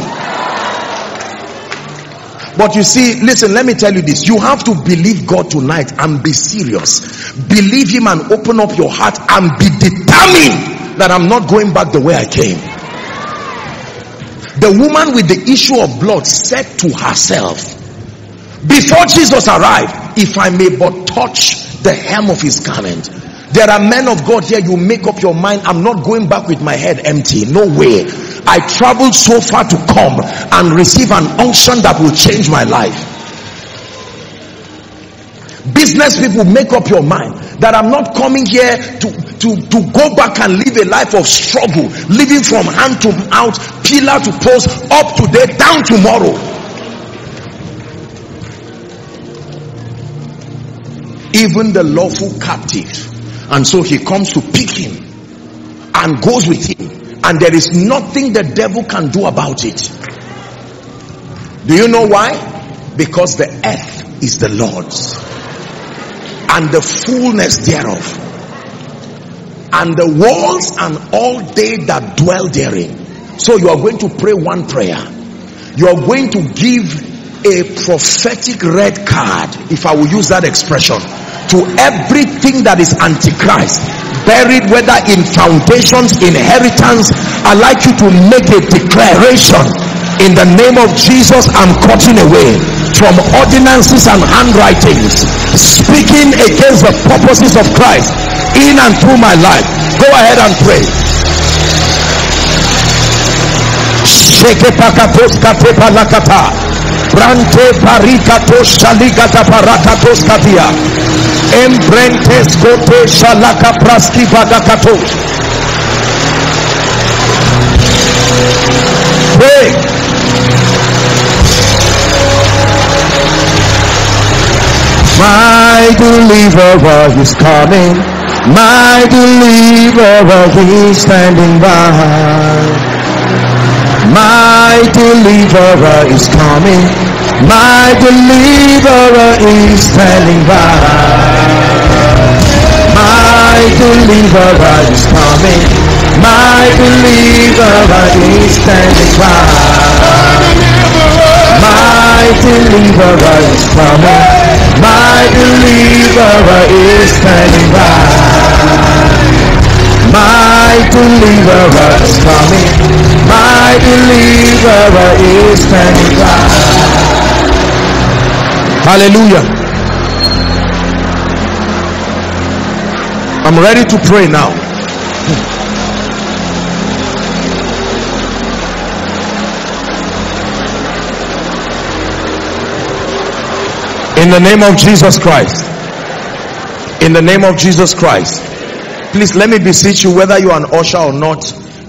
But you see, listen, let me tell you this. You have to believe God tonight and be serious. Believe him and open up your heart and be determined that I'm not going back the way I came. The woman with the issue of blood said to herself, before Jesus arrived, if I may but touch the hem of his garment. There are men of God here, you make up your mind, I'm not going back with my head empty. No way. I traveled so far to come and receive an unction that will change my life. Business people, make up your mind that I'm not coming here to go back and live a life of struggle, living from hand to mouth, pillar to post, up today, down tomorrow. Even the lawful captive. And so he comes to pick him and goes with him. And there is nothing the devil can do about it. Do you know why? Because the earth is the Lord's and the fullness thereof, and the walls and all they that dwell therein. So you are going to pray one prayer. You are going to give a prophetic red card, if I will use that expression, to everything that is antichrist, buried whether in foundations, inheritance. I'd like you to make a declaration in the name of Jesus. I'm cutting away from ordinances and handwritings, speaking against the purposes of Christ in and through my life. Go ahead and pray. Brante parikatos shaligata parakatos katia embrentes kote shalaka praski vadakatos. Pray. My deliverer is coming, my deliverer is standing by. My deliverer is coming, my deliverer is standing by. My deliverer is coming, my deliverer is standing by. My deliverer is coming, my deliverer is standing by. My deliverer is coming, my deliverer is standing by. Hallelujah. I'm ready to pray now. In the name of Jesus Christ. In the name of Jesus Christ. Please let me beseech you, whether you are an usher or not,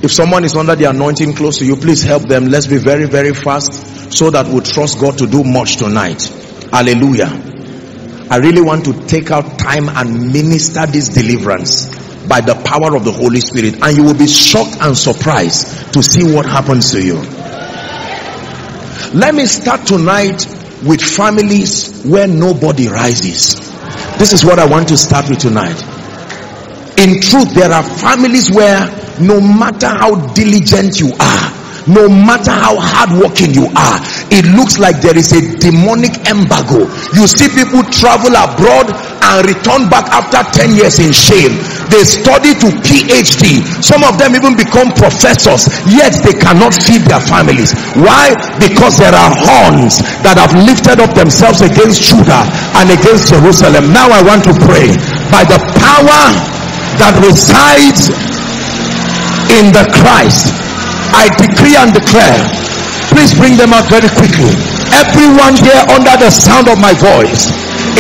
if someone is under the anointing close to you, please help them. Let's be very, very fast so that we trust God to do much tonight. Hallelujah. I really want to take out time and minister this deliverance by the power of the Holy Spirit, and you will be shocked and surprised to see what happens to you. Let me start tonight with families where nobody rises. This is what I want to start with tonight. In truth, there are families where no matter how diligent you are, no matter how hardworking you are, it looks like there is a demonic embargo. You see people travel abroad and return back after 10 years in shame. They study to PhD. Some of them even become professors, yet they cannot feed their families. Why? Because there are horns that have lifted up themselves against Judah and against Jerusalem. Now I want to pray by the power that resides in the Christ. I decree and declare, please bring them out very quickly. Everyone here under the sound of my voice,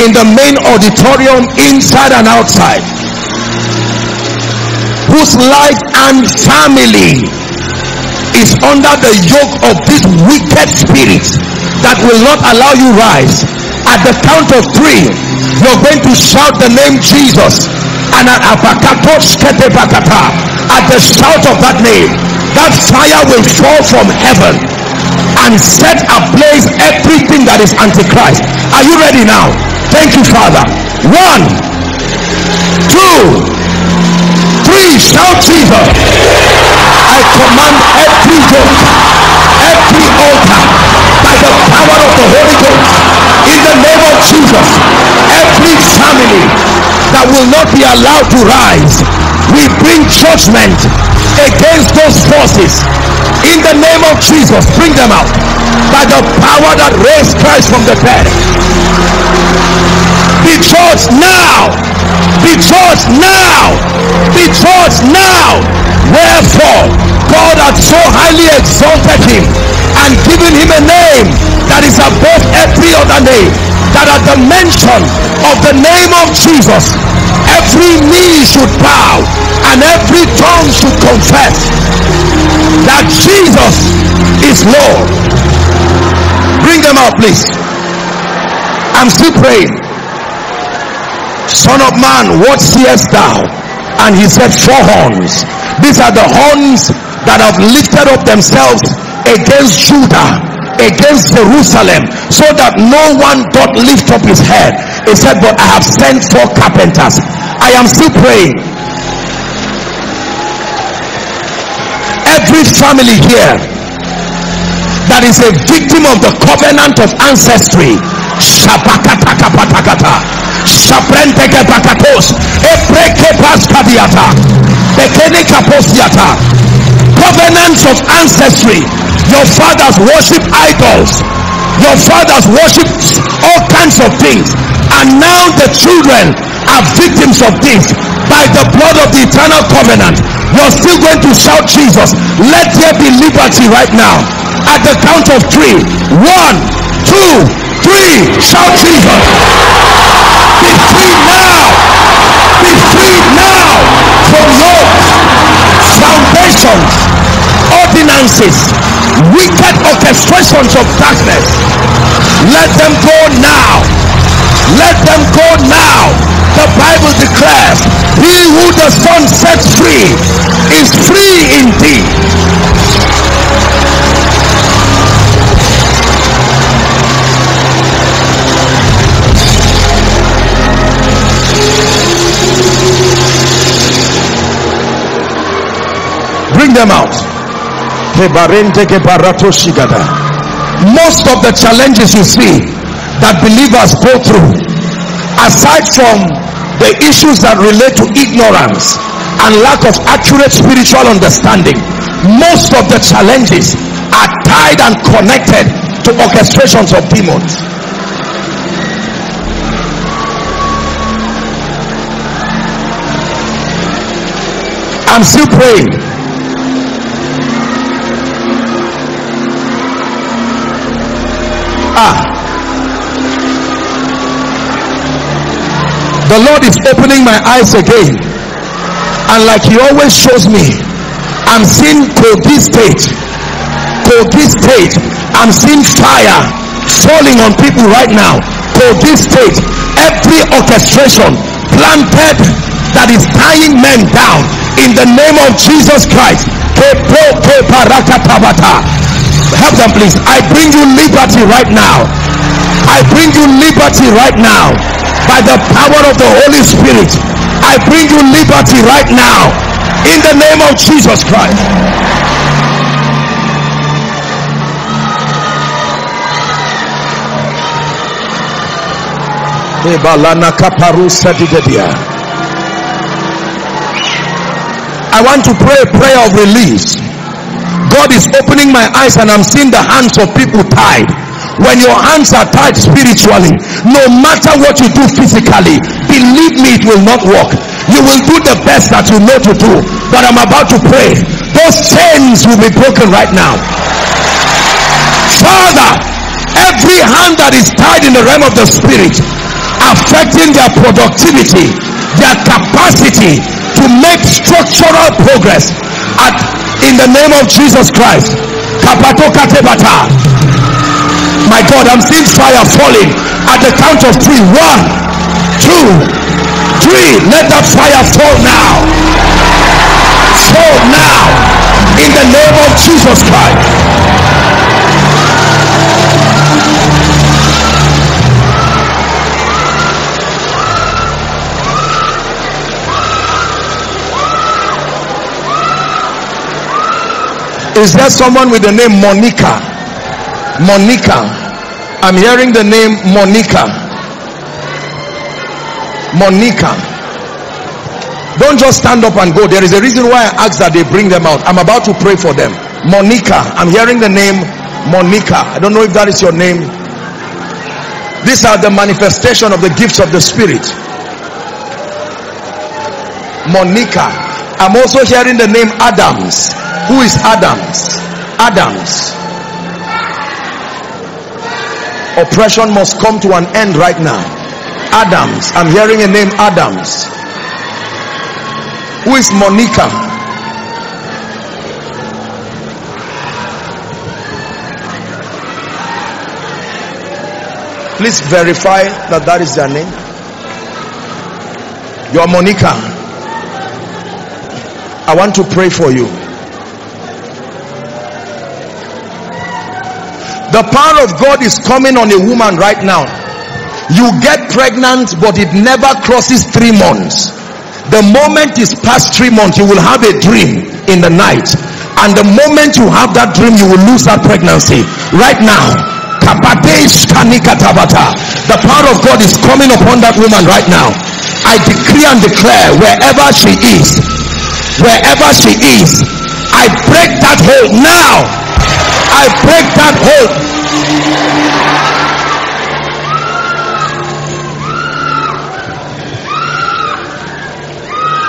in the main auditorium, inside and outside, whose life and family is under the yoke of this wicked spirit that will not allow you rise, at the count of 3, you're going to shout the name Jesus. And at the shout of that name, that fire will fall from heaven and set ablaze everything that is antichrist. Are you ready now? Thank you, Father. 1, 2, 3, shout Jesus. I command every yoke, every altar, by the power of the Holy Ghost, in the name of Jesus, every family that will not be allowed to rise, we bring judgment against those forces in the name of Jesus. Bring them out by the power that raised Christ from the dead. Be judged now, be judged now, be judged now. Wherefore God hath so highly exalted him and given him a name that is above every other name, that at the mention of the name of Jesus, every knee should bow and every tongue should confess that Jesus is Lord. Bring them out, please. I'm still praying. Son of man, what seest thou? And he said, 4 horns. These are the horns that have lifted up themselves against Judah against Jerusalem, so that no one doth lift up his head. He said, but I have sent 4 carpenters. I am still praying. Every family here that is a victim of the covenant of ancestry, covenants of ancestry. Your fathers worship idols, your fathers worship all kinds of things, and now the children are victims of this. By the blood of the eternal covenant, you're still going to shout Jesus. Let there be liberty right now. At the count of 3, 1, 2, 3, shout Jesus. Be free now. Be free now from yokes, foundations, ordinances, wicked orchestrations of darkness. Let them go now. Let them go now. The Bible declares, he who the Son sets free is free indeed. Bring them out. Most of the challenges you see that believers go through, aside from the issues that relate to ignorance and lack of accurate spiritual understanding, most of the challenges are tied and connected to orchestrations of demons. I'm still praying. The Lord is opening my eyes again, and like he always shows me, I'm seeing Kogi state. I'm seeing fire falling on people right now. Kogi state, every orchestration planted that is tying men down, in the name of Jesus Christ, help them please. I bring you liberty right now. I bring you liberty right now. By the power of the Holy Spirit, I bring you liberty right now. In the name of Jesus Christ. I want to pray a prayer of release. God is opening my eyes, and I'm seeing the hands of people tied. When your hands are tied spiritually, no matter what you do physically, believe me, it will not work. You will do the best that you know to do, but I'm about to pray, those chains will be broken right now. Father, every hand that is tied in the realm of the spirit, affecting their productivity, their capacity to make structural progress, in the name of Jesus Christ. My God, I'm seeing fire falling. At the count of 3, 1, 2, 3, let that fire fall now. Fall now, in the name of Jesus Christ. Is there someone with the name Monica? Monica. I'm hearing the name Monica. Monica. Don't just stand up and go. There is a reason why I ask that they bring them out. I'm about to pray for them. Monica. I'm hearing the name Monica. I don't know if that is your name. These are the manifestation of the gifts of the Spirit. Monica. I'm also hearing the name Adams. Who is Adams? Adams. Oppression must come to an end right now. Adams. I'm hearing a name Adams. Who is Monica? Please verify that is their name. You are Monica. I want to pray for you. The power of God is coming on a woman right now. You get pregnant, but it never crosses 3 months. The moment is past 3 months, you will have a dream in the night, and the moment you have that dream, you will lose that pregnancy right now. The power of God is coming upon that woman right now. I decree and declare, wherever she is, I break that hold now. I break that hold.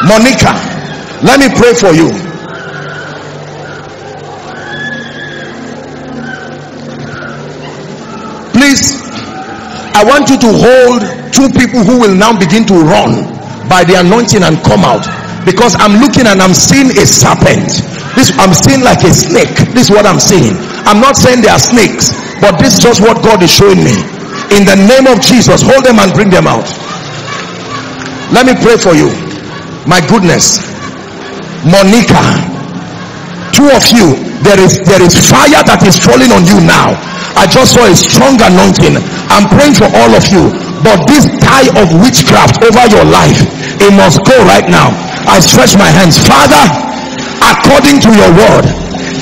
Monica, let me pray for you. Please, I want you to hold two people who will now begin to run by the anointing and come out, because I'm looking and I'm seeing a serpent. This, I'm seeing like a snake. This is what I'm seeing. I'm not saying they are snakes, but this is just what God is showing me. In the name of Jesus, hold them and bring them out. Let me pray for you. My goodness, Monica, two of you, there is fire that is falling on you now. I just saw a strong anointing. I'm praying for all of you, but this tie of witchcraft over your life, it must go right now. I stretch my hands, Father, according to your word,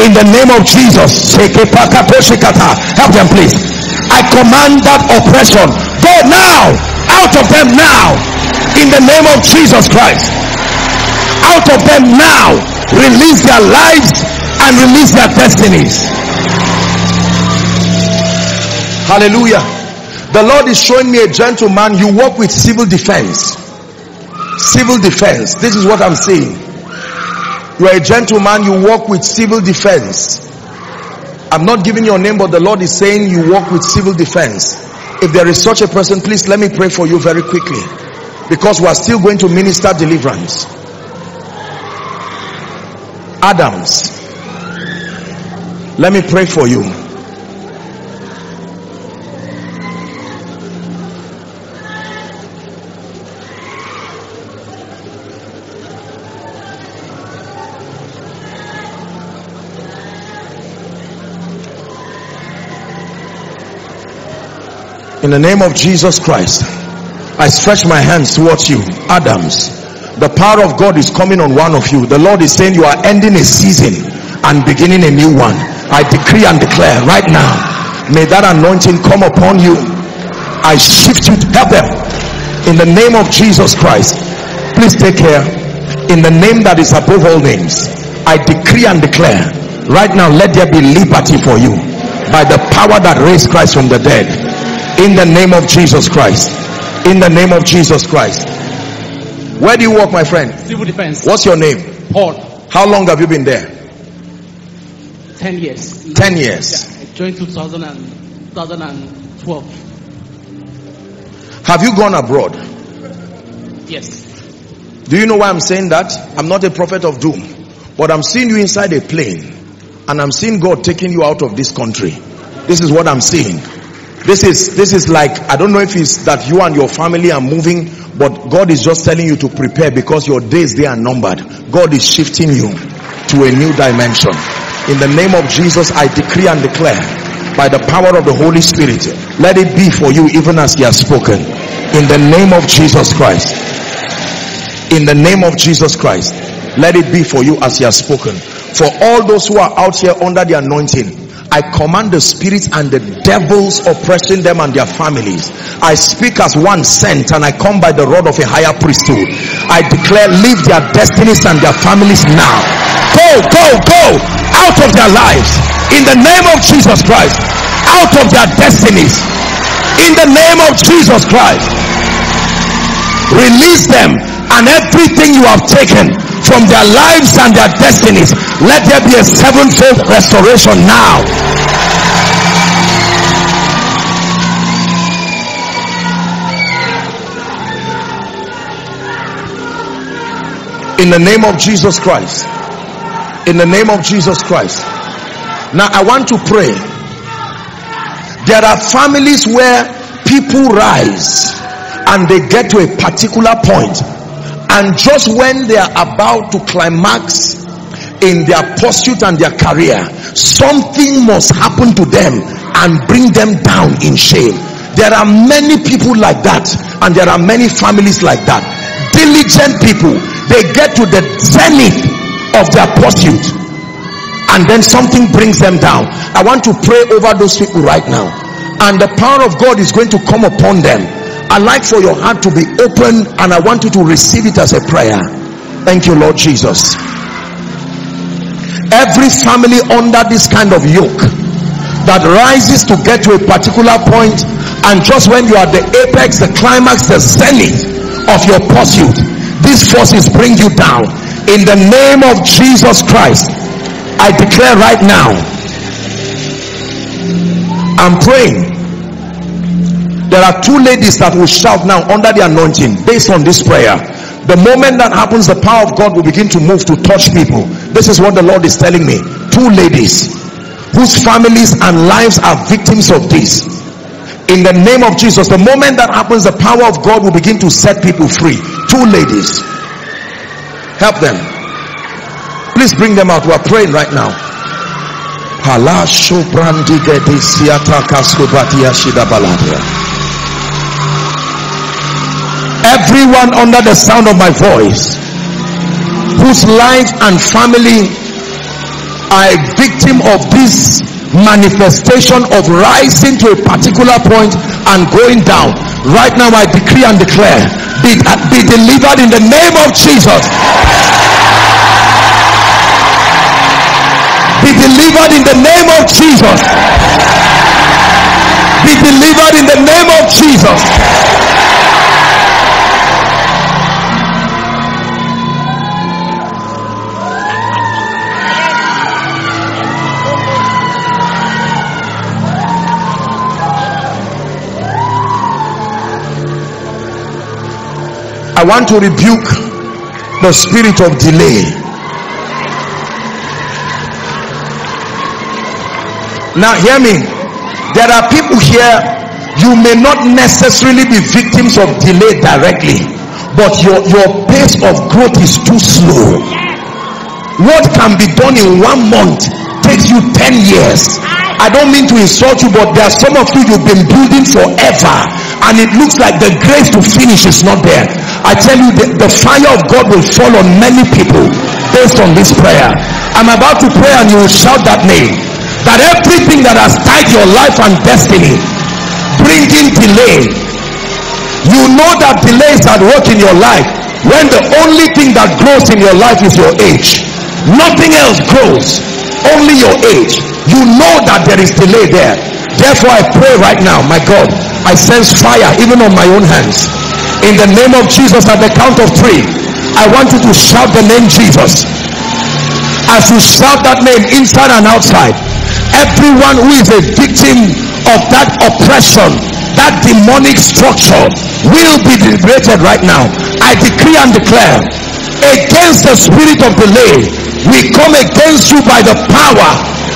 in the name of Jesus. Help them, please. I command that oppression, go now, out of them now, in the name of Jesus Christ. Out of them now. Release their lives and release their destinies. Hallelujah. The Lord is showing me a gentleman. You work with civil defense. Civil defense. This is what I'm saying. You are a gentleman. You work with civil defense. I'm not giving your name, but the Lord is saying you work with civil defense. If there is such a person, please let me pray for you very quickly, because we are still going to minister deliverance. Adams, let me pray for you. In the name of Jesus Christ, I stretch my hands towards you, Adams. The power of God is coming on one of you. The Lord is saying you are ending a season and beginning a new one. I decree and declare right now, may that anointing come upon you. I shift you to heaven in the name of Jesus Christ. Please take care. In the name that is above all names, I decree and declare right now, let there be liberty for you by the power that raised Christ from the dead. In the name of Jesus Christ. In the name of Jesus Christ. Where do you work, my friend? Civil defense. What's your name? Paul. How long have you been there? 10 years. 10 years. Yeah, I joined 2012. Have you gone abroad? Yes. Do you know why I'm saying that? I'm not a prophet of doom, but I'm seeing you inside a plane, and I'm seeing God taking you out of this country. This is what I'm seeing. This is like, I don't know if it's that you and your family are moving, but God is just telling you to prepare, because your days, they are numbered. God is shifting you to a new dimension. In the name of Jesus, I decree and declare by the power of the Holy Spirit, let it be for you even as he has spoken. In the name of Jesus Christ. In the name of Jesus Christ, let it be for you as he has spoken. For all those who are out here under the anointing, I command the spirits and the devils oppressing them and their families. I speak as one sent, and I come by the rod of a higher priesthood. I declare, leave their destinies and their families now. Go out of their lives in the name of Jesus Christ. Out of their destinies in the name of Jesus Christ. Release them, and everything you have taken from their lives and their destinies, let there be a sevenfold restoration now. In the name of Jesus Christ. In the name of Jesus Christ. Now I want to pray. There are families where people rise and they get to a particular point, and just when they are about to climax in their pursuit and their career, something must happen to them and bring them down in shame. There are many people like that, and there are many families like that. Diligent people, they get to the zenith of their pursuit, and then something brings them down. I want to pray over those people right now, and the power of God is going to come upon them. I'd like for your heart to be open, and I want you to receive it as a prayer. Thank you, Lord Jesus. Every family under this kind of yoke that rises to get to a particular point, and just when you are the apex, the climax, the zenith of your pursuit, these forces bring you down. In the name of Jesus Christ, I declare right now, I'm praying. There are two ladies that will shout now under the anointing based on this prayer. The moment that happens, the power of God will begin to move to touch people. This is what the Lord is telling me. Two ladies whose families and lives are victims of this. In the name of Jesus, the moment that happens, the power of God will begin to set people free. Two ladies. Help them. Please bring them out. We are praying right now. Everyone under the sound of my voice whose life and family are a victim of this manifestation of rising to a particular point and going down, right now I decree and declare, be delivered in the name of Jesus. Be delivered in the name of Jesus. Be delivered in the name of Jesus. I want to rebuke the spirit of delay. Now hear me, there are people here, you may not necessarily be victims of delay directly, but your pace of growth is too slow. What can be done in 1 month takes you 10 years. I don't mean to insult you, but there are some of you, you've been building forever, and it looks like the grace to finish is not there. I tell you, the fire of God will fall on many people based on this prayer. I'm about to pray and you will shout that name. That everything that has tied your life and destiny, bringing delay. You know that delays at work in your life when the only thing that grows in your life is your age. Nothing else grows, only your age. You know that there is delay there. Therefore I pray right now, my God, I sense fire even on my own hands. In the name of Jesus, at the count of 3, I want you to shout the name Jesus. As you shout that name inside and outside, everyone who is a victim of that oppression, that demonic structure, will be liberated right now. I decree and declare, against the spirit of delay, we come against you by the power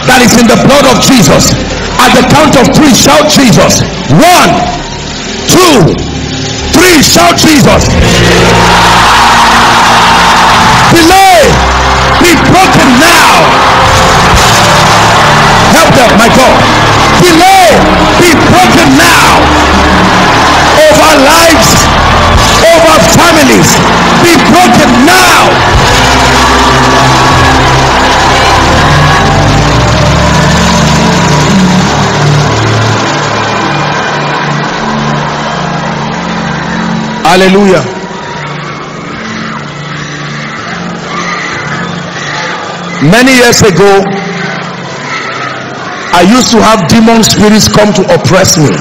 that is in the blood of Jesus. At the count of 3, shout Jesus. 1, 2, 3, shout Jesus. Delay, be broken now. Help them, my God. Delay, be broken now. Over lives, over families, be broken now. Hallelujah. Many years ago, I used to have demon spirits come to oppress me,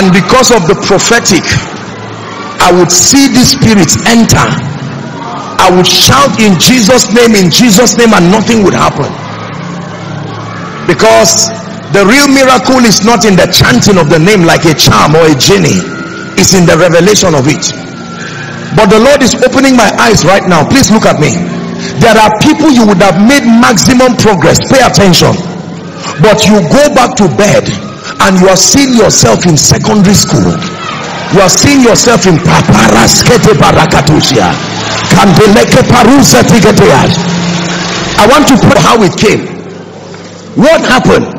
and because of the prophetic, I would see these spirits enter. I would shout in Jesus' name, and nothing would happen, because the real miracle is not in the chanting of the name like a charm or a genie, it's in the revelation of it. But the Lord is opening my eyes right now. Please look at me. There are people you would have made maximum progress, pay attention, but you go back to bed and you are seeing yourself in secondary school. You are seeing yourself in I want to put how it came. What happened?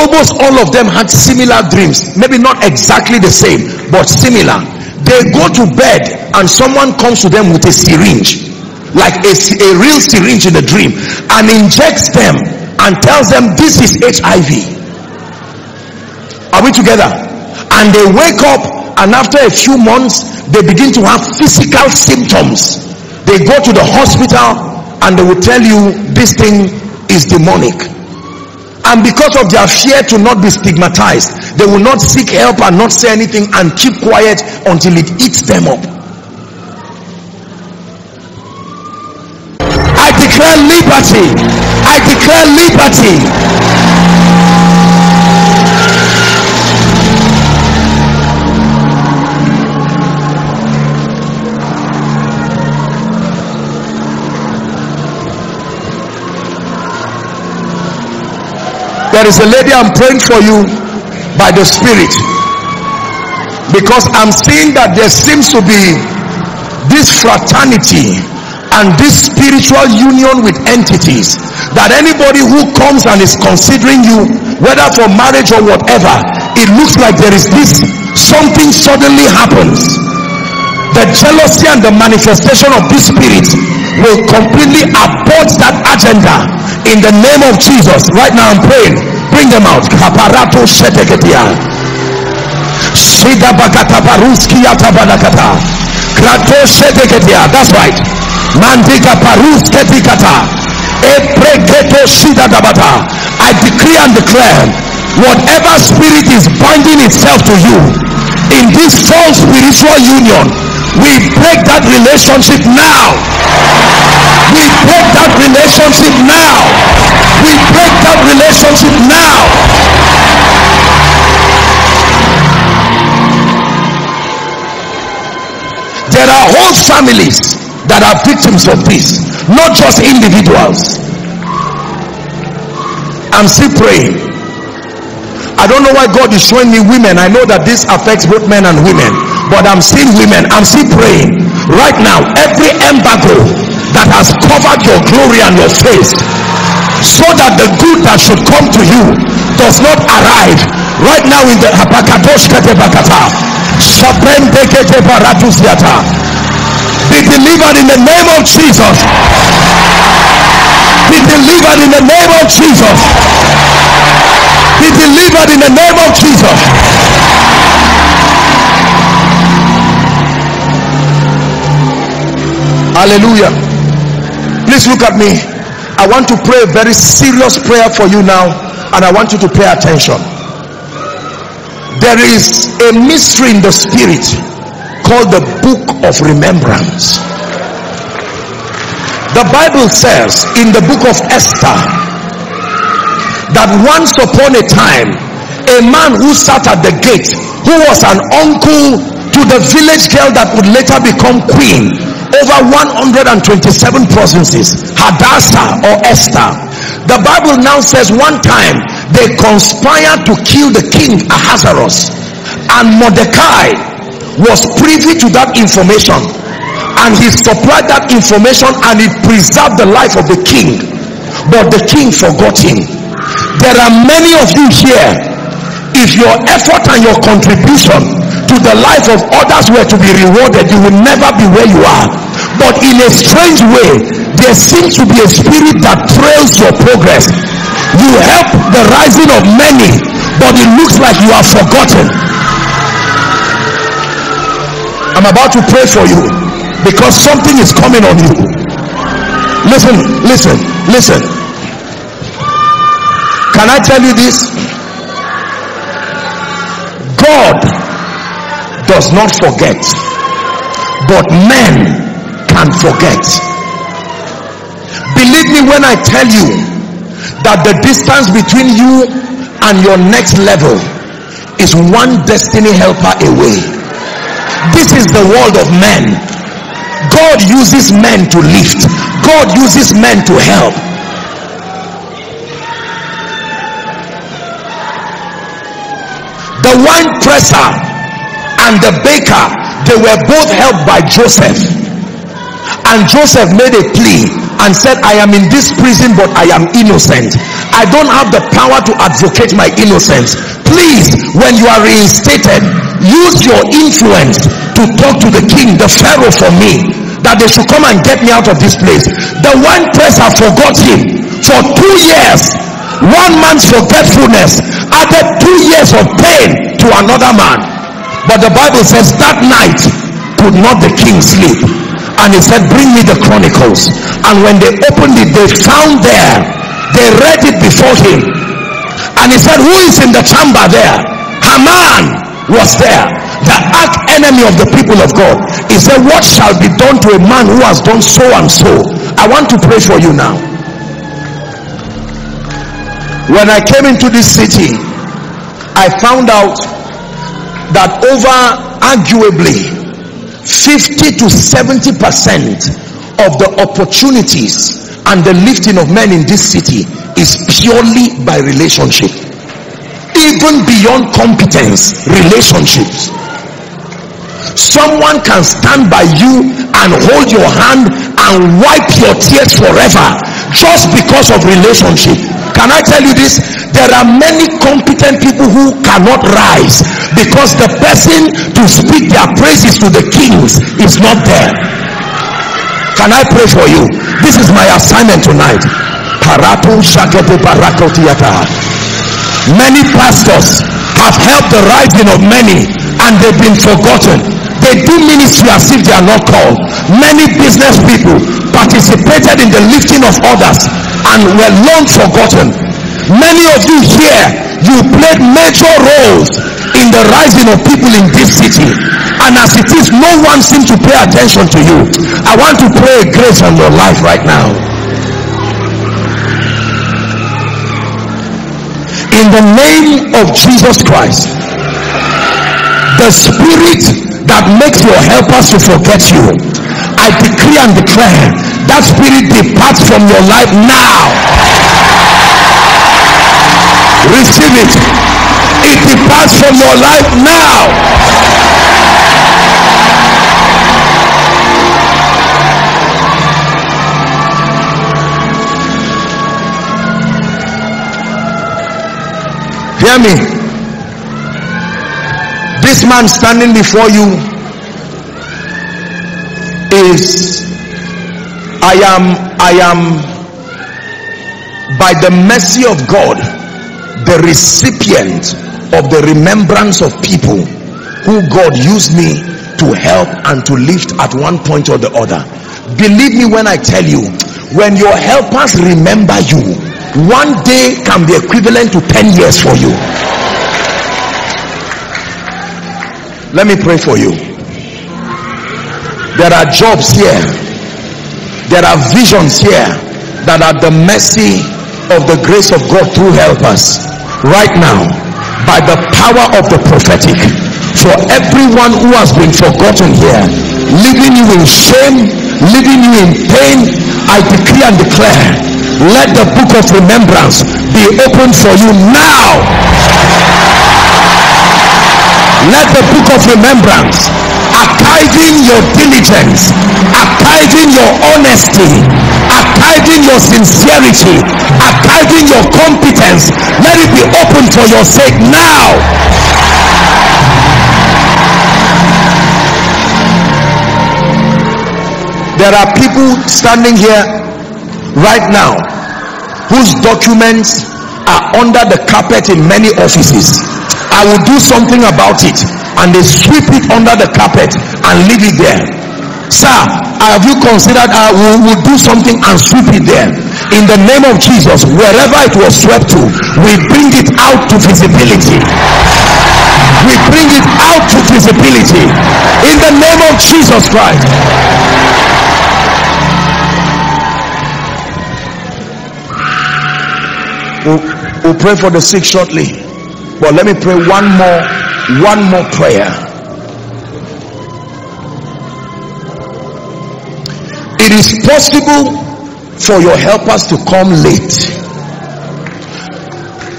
Almost all of them had similar dreams, maybe not exactly the same, but similar. They go to bed and someone comes to them with a syringe, like a real syringe in the dream, and injects them and tells them this is HIV. Are we together? And they wake up, and after a few months they begin to have physical symptoms. They go to the hospital and they will tell you this thing is demonic. And because of their fear to not be stigmatized, they will not seek help and not say anything and keep quiet until it eats them up. I declare liberty. I declare liberty. There is a lady, I'm praying for you by the Spirit, because I'm seeing that there seems to be this fraternity and this spiritual union with entities, that anybody who comes and is considering you, whether for marriage or whatever, it looks like there is this something suddenly happens. The jealousy and the manifestation of this spirit will completely abort that agenda in the name of Jesus. Right now I'm praying, bring them out. That's right. I decree and declare, whatever spirit is binding itself to you in this false spiritual union, we break that relationship now. We break that relationship now. We break that relationship now. There are whole families that are victims of this, not just individuals. I'm still praying. I don't know why God is showing me women. I know that this affects both men and women, but I'm seeing women. I'm still praying right now. Every embargo that has covered your glory and your face, so that the good that should come to you does not arrive, right now in the be delivered in the name of Jesus. Be delivered in the name of Jesus. Be delivered in the name of Jesus. Hallelujah. Please look at me. I want to pray a very serious prayer for you now, and I want you to pay attention. There is a mystery in the spirit called the Book of Remembrance. The Bible says in the book of Esther that once upon a time, a man who sat at the gate, who was an uncle to the village girl that would later become queen over 127 provinces, Hadassah or Esther. The Bible now says one time they conspired to kill the king Ahasuerus, and Mordecai was privy to that information, and he supplied that information, and it preserved the life of the king, but the king forgot him. There are many of you here, if your effort and your contribution to the life of others were to be rewarded, you will never be where you are. But in a strange way, there seems to be a spirit that trails your progress. You help the rising of many, but it looks like you are forgotten. I'm about to pray for you, because something is coming on you. Listen. Can I tell you this? God does not forget, but men can forget. Believe me when I tell you that the distance between you and your next level is one destiny helper away. This is the world of men. God uses men to lift. God uses men to help. The wine presser and the baker, they were both helped by Joseph. And Joseph made a plea and said, I am in this prison, but I am innocent. I don't have the power to advocate my innocence. Please, when you are reinstated, use your influence to talk to the king, the Pharaoh, for me, that they should come and get me out of this place. The wine presser forgot him for 2 years. One man's forgetfulness added 2 years of pain to another man. But the Bible says that night could not the king sleep, and he said, bring me the chronicles. And when they opened it, they found there, they read it before him, and he said, who is in the chamber there? Haman was there, the arch enemy of the people of God. He said, what shall be done to a man who has done so and so? I want to pray for you now. When I came into this city, I found out that over arguably 50 to 70% of the opportunities and the lifting of men in this city is purely by relationship. Even beyond competence, relationships. Someone can stand by you and hold your hand and wipe your tears forever just because of relationship. Can I tell you this? There are many competent people who cannot rise because the person to speak their praises to the kings is not there. Can I pray for you? This is my assignment tonight. Many pastors have helped the rising of many, and they've been forgotten. They do ministry as if they are not called. Many business people participated in the lifting of others and were long forgotten. Many of you here, you played major roles in the rising of people in this city, and as it is, no one seems to pay attention to you. I want to pray a grace on your life right now. In the name of Jesus Christ, the spirit that makes your helpers to forget you, I decree and declare that spirit departs from your life now. Receive it. It departs from your life now. Hear me. This man standing before you is, I am by the mercy of God, the recipient of the remembrance of people who God used me to help and to lift at one point or the other. Believe me when I tell you, when your helpers remember you, one day can be equivalent to 10 years for you. Let me pray for you. There are jobs here, there are visions here that are the mercy of the grace of God through helpers. Right now, by the power of the prophetic, for everyone who has been forgotten here, leaving you in shame, leaving you in pain, I decree and declare, let the book of remembrance be opened for you now. Let the book of remembrance, archiving your diligence, archiving your honesty, archiving your sincerity, archiving your competence, let it be opened for your sake now. There are people standing here right now whose documents are under the carpet in many offices. I will do something about it, and they sweep it under the carpet and leave it there. Sir, have you considered? We will do something and sweep it there. In the name of Jesus, wherever it was swept to, we bring it out to visibility. We bring it out to visibility. In the name of Jesus Christ. We'll pray for the sick shortly, but let me pray one more prayer. It is possible for your helpers to come late.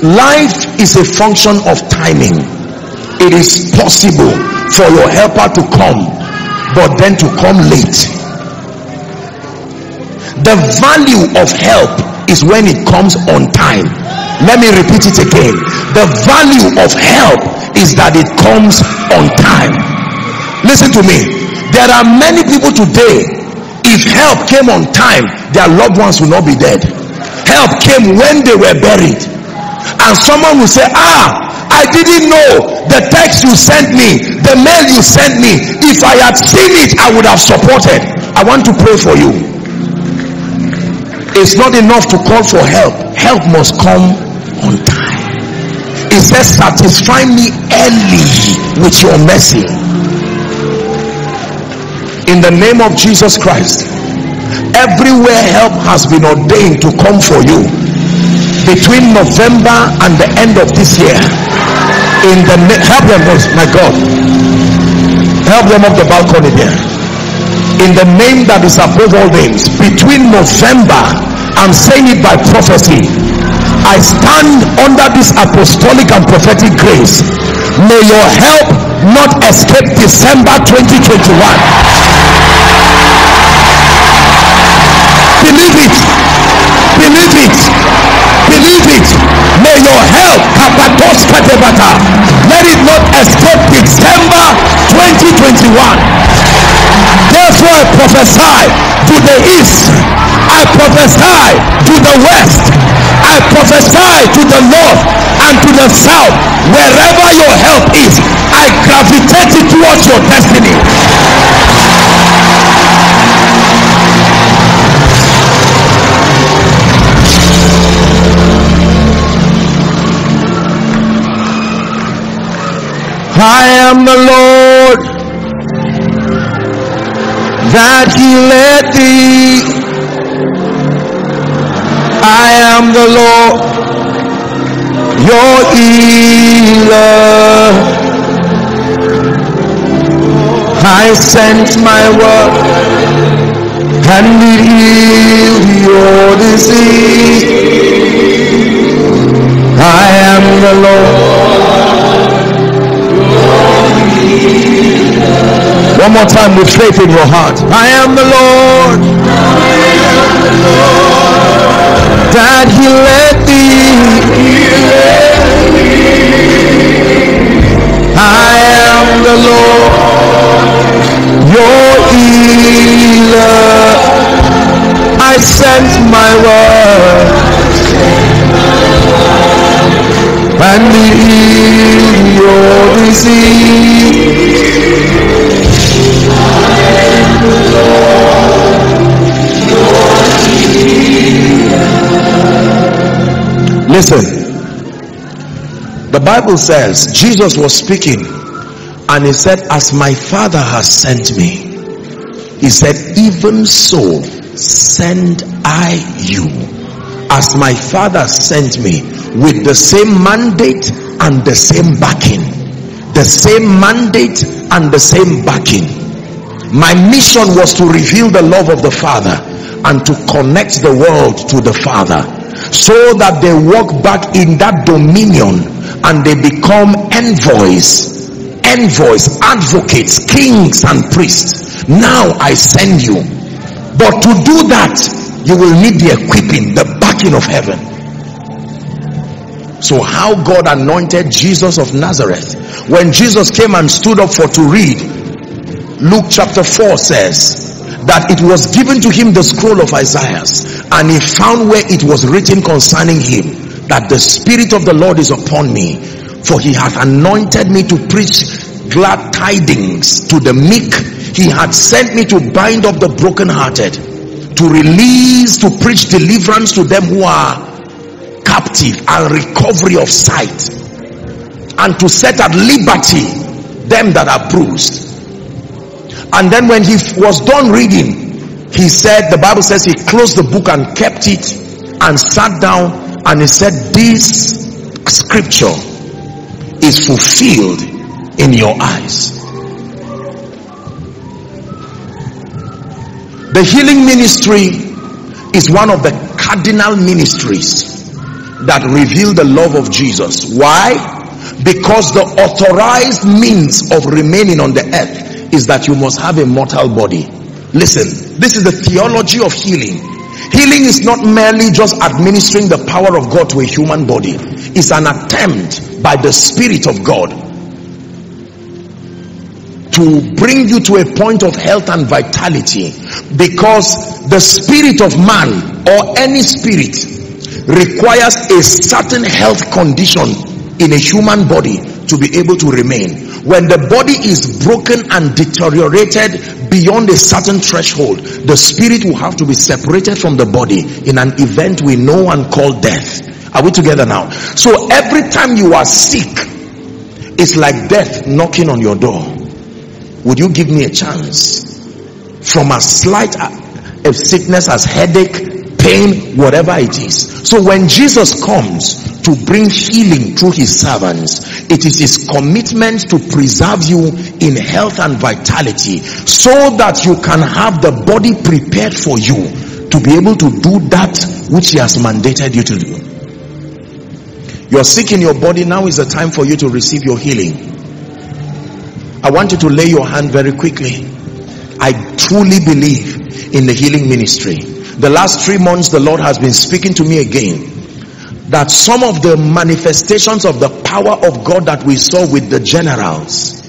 Life is a function of timing. It is possible for your helper to come, but then to come late. The value of help is when it comes on time. Let me repeat it again. The value of help is that it comes on time. Listen to me. There are many people today, if help came on time, their loved ones will not be dead. Help came when they were buried. And someone will say, I didn't know the text you sent me, the mail you sent me. If I had seen it, I would have supported. I want to pray for you. It's not enough to call for help. Help must come on time. It says, satisfy me early with your mercy. In the name of Jesus Christ, everywhere help has been ordained to come for you between November and the end of this year. Help them, my God. Help them up the balcony there. In the name that is above all names, between November, I'm saying it by prophecy, I stand under this apostolic and prophetic grace. May your help not escape December 2021. Believe it. Believe it. Believe it. May your help, let it not escape December 2021. Therefore I prophesy to the east, I prophesy to the west, I prophesy to the north and to the south. Wherever your help is, I gravitate it towards your destiny. I am the Lord that healeth thee. I am the Lord your healer. I sent my word and will heal your disease. I am the Lord. One more time with faith in your heart. I am the Lord, that healeth thee. I am the Lord, your healer. I sent my word and healed your disease. Listen, the Bible says Jesus was speaking and he said, as my Father has sent me, he said, even so send I you. As my Father sent me, with the same mandate and the same backing. The same mandate and the same backing. My mission was to reveal the love of the Father and to connect the world to the Father so that they walk back in that dominion and they become envoys, advocates, kings and priests. Now I send you. But to do that, you will need the equipping, the backing of heaven. So how God anointed Jesus of Nazareth. When Jesus came and stood up to read, Luke chapter 4 says that it was given to him the scroll of Isaiah, and he found where it was written concerning him that the Spirit of the Lord is upon me, for he hath anointed me to preach glad tidings to the meek. He had sent me to bind up the brokenhearted, to release, to preach deliverance to them who are captive and recovery of sight, and to set at liberty them that are bruised. And then when he was done reading, he said, the Bible says he closed the book and kept it and sat down, and he said, this scripture is fulfilled in your eyes. The healing ministry is one of the cardinal ministries that reveal the love of Jesus. Why? Because the authorized means of remaining on the earth is that you must have a mortal body. Listen, this is the theology of healing. Healing is not merely just administering the power of God to a human body. It's an attempt by the Spirit of God to bring you to a point of health and vitality, because the spirit of man, or any spirit, requires a certain health condition in a human body to be able to remain. When the body is broken and deteriorated beyond a certain threshold, the spirit will have to be separated from the body in an event we know and call death. Are we together now? So every time you are sick, it's like death knocking on your door. Would you give me a chance? From as slight a sickness as headache, pain, whatever it is. So when Jesus comes to bring healing through his servants, it is his commitment to preserve you in health and vitality, so that you can have the body prepared for you to be able to do that which he has mandated you to do. You're sick in your body. Now is the time for you to receive your healing. I want you to lay your hand very quickly. I truly believe in the healing ministry. The last 3 months, the Lord has been speaking to me again that some of the manifestations of the power of God that we saw with the generals,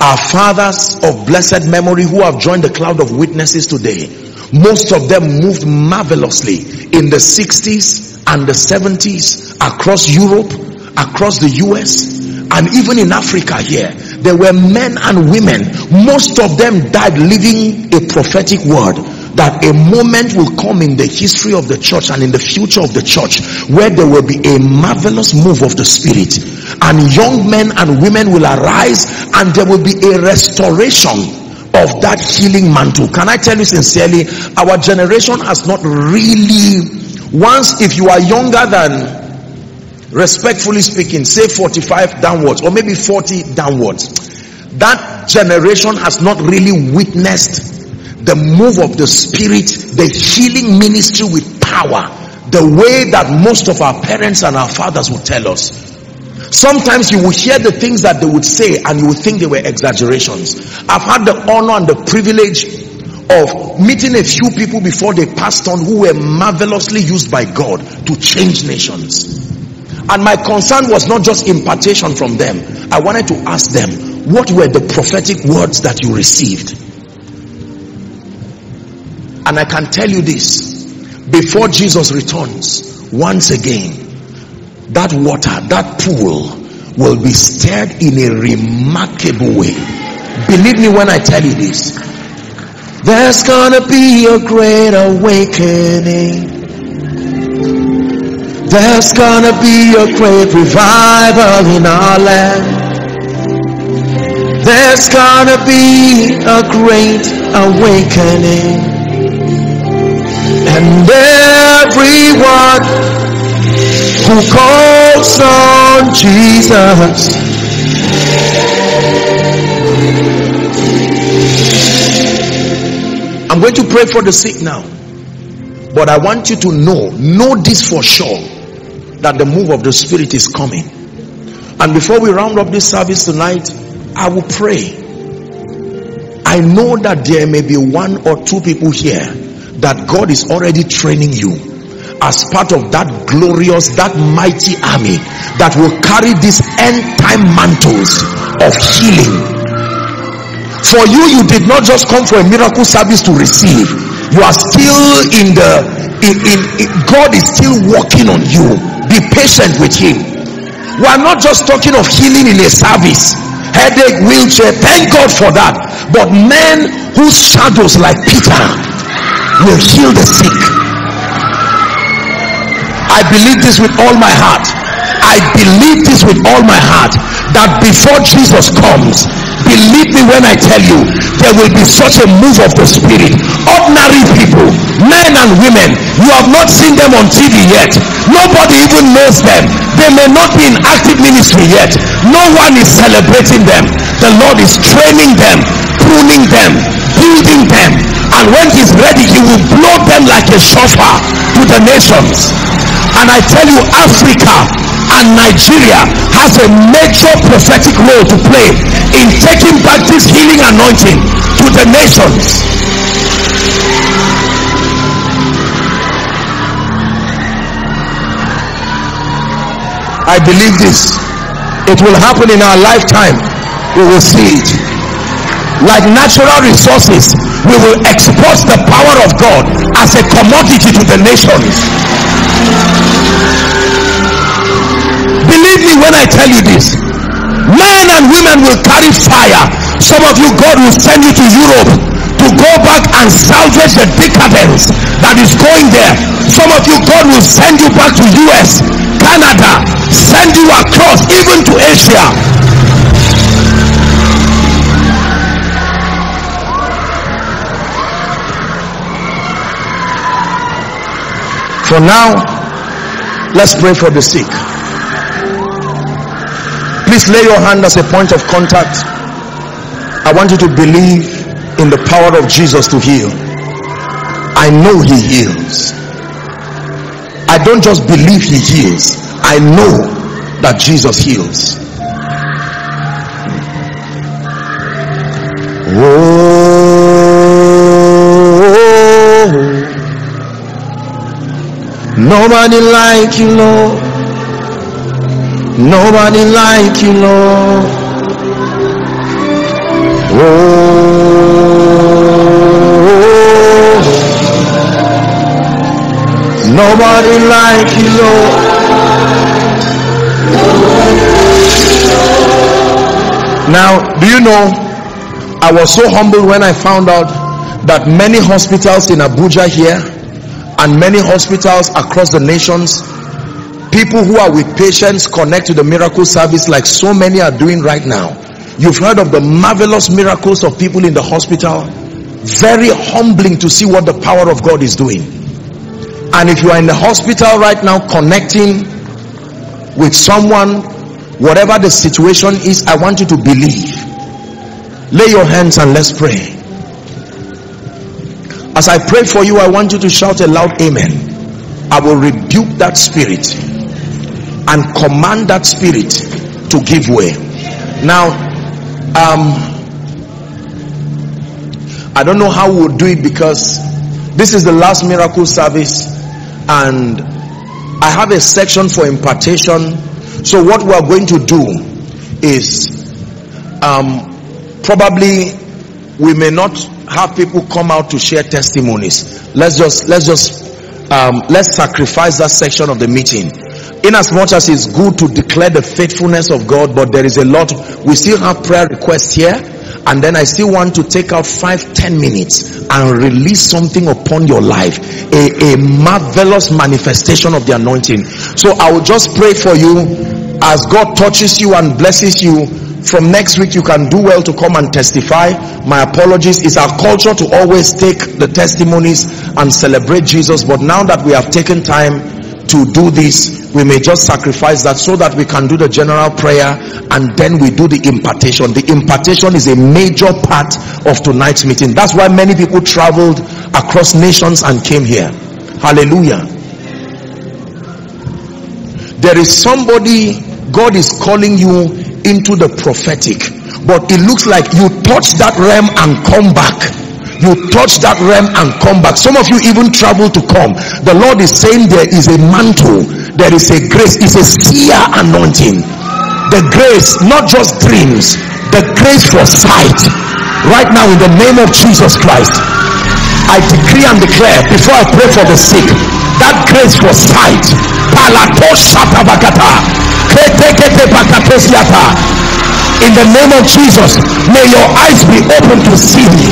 our fathers of blessed memory who have joined the cloud of witnesses today, most of them moved marvelously in the 60s and the 70s across Europe, across the US, and even in Africa here. There were men and women, most of them died living a prophetic word that a moment will come in the history of the church and in the future of the church where there will be a marvelous move of the Spirit, and young men and women will arise, and there will be a restoration of that healing mantle. Can I tell you sincerely, our generation has not really, once, if you are younger than, respectfully speaking, say 45 downwards, or maybe 40 downwards, that generation has not really witnessed the move of the Spirit, the healing ministry with power, the way that most of our parents and our fathers would tell us. Sometimes you will hear the things that they would say and you will think they were exaggerations. I've had the honor and the privilege of meeting a few people before they passed on who were marvelously used by God to change nations. And my concern was not just impartation from them. I wanted to ask them, what were the prophetic words that you received? And I can tell you this, before Jesus returns, once again, that water, that pool will be stirred in a remarkable way. Believe me when I tell you this. There's gonna be a great awakening. There's gonna be a great revival in our land. There's gonna be a great awakening. And everyone who calls on Jesus . I'm going to pray for the sick now, but I want you to know this for sure, that the move of the Spirit is coming. And before we round up this service tonight, I will pray. I know that there may be one or two people here that God is already training you as part of that glorious, that mighty army that will carry these end time mantles of healing. For you, you did not just come for a miracle service to receive. You are still God is still working on you. Be patient with him. We are not just talking of healing in a service, headache, wheelchair, thank God for that, but men whose shadows like Peter will heal the sick. I believe this with all my heart. I believe this with all my heart, that before Jesus comes, believe me when I tell you, there will be such a move of the Spirit. Ordinary people, men and women, you have not seen them on TV yet. Nobody even knows them. They may not be in active ministry yet. No one is celebrating them. The Lord is training them, pruning them, building them. And when he's ready, he will blow them like a shofar to the nations. And I tell you, Africa and Nigeria has a major prophetic role to play in taking back this healing anointing to the nations. I believe this. It will happen in our lifetime. We will see it. Like natural resources, we will export the power of God as a commodity to the nations. Believe me when I tell you this. Men and women will carry fire. Some of you, God will send you to Europe to go back and salvage the decadence that is going there. Some of you, God will send you back to US, Canada, send you across even to Asia. For now, let's pray for the sick. Please lay your hand as a point of contact. I want you to believe in the power of Jesus to heal. I know he heals. I don't just believe he heals. I know that Jesus heals. Oh, nobody like you, Lord. Nobody like you, Lord. Oh, nobody like you, Lord. Now, do you know, I was so humbled when I found out that many hospitals in Abuja here and many hospitals across the nations, people who are with patients connect to the miracle service like so many are doing right now. You've heard of the marvelous miracles of people in the hospital. Very humbling to see what the power of God is doing. And if you are in the hospital right now connecting with someone, whatever the situation is, I want you to believe. Lay your hands and let's pray. As I pray for you, I want you to shout a loud amen. I will rebuke that spirit and command that spirit to give way. Now, I don't know how we'll do it because this is the last miracle service and I have a section for impartation. So what we are going to do is probably we may not have people come out to share testimonies. Let's sacrifice that section of the meeting. In as much as it's good to declare the faithfulness of God, but there is a lot. We still have prayer requests here, and then I still want to take out 5-10 minutes and release something upon your life, a marvelous manifestation of the anointing. So I will just pray for you as God touches you and blesses you. From next week, you can do well to come and testify. My apologies. It's our culture to always take the testimonies and celebrate Jesus, but now that we have taken time to do this, we may just sacrifice that so that we can do the general prayer and then we do the impartation. The impartation is a major part of tonight's meeting. That's why many people traveled across nations and came here. Hallelujah. There is somebody God is calling you into the prophetic, but it looks like you touch that realm and come back. You touch that realm and come back. Some of you even travel to come. The Lord is saying there is a mantle, there is a grace, it's a seer anointing. The grace, not just dreams, the grace for sight. Right now, in the name of Jesus Christ, I decree and declare before I pray for the sick, that grace for sight. In the name of Jesus, may your eyes be open to see me.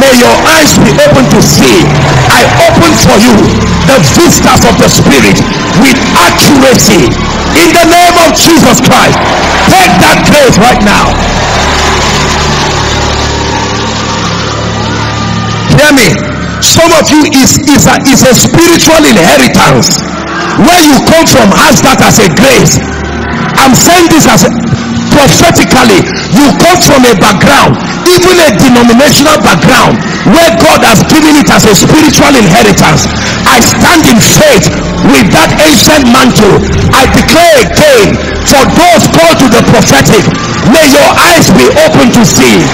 May your eyes be open to see. I open for you the vistas of the Spirit with accuracy. In the name of Jesus Christ, take that grace right now. Hear me. Some of you is a spiritual inheritance. Where you come from has that as a grace. I'm saying this as prophetically. You come from a background, even a denominational background, where God has given it as a spiritual inheritance. I stand in faith with that ancient mantle. I declare again, for those called to the prophetic, may your eyes be open to see.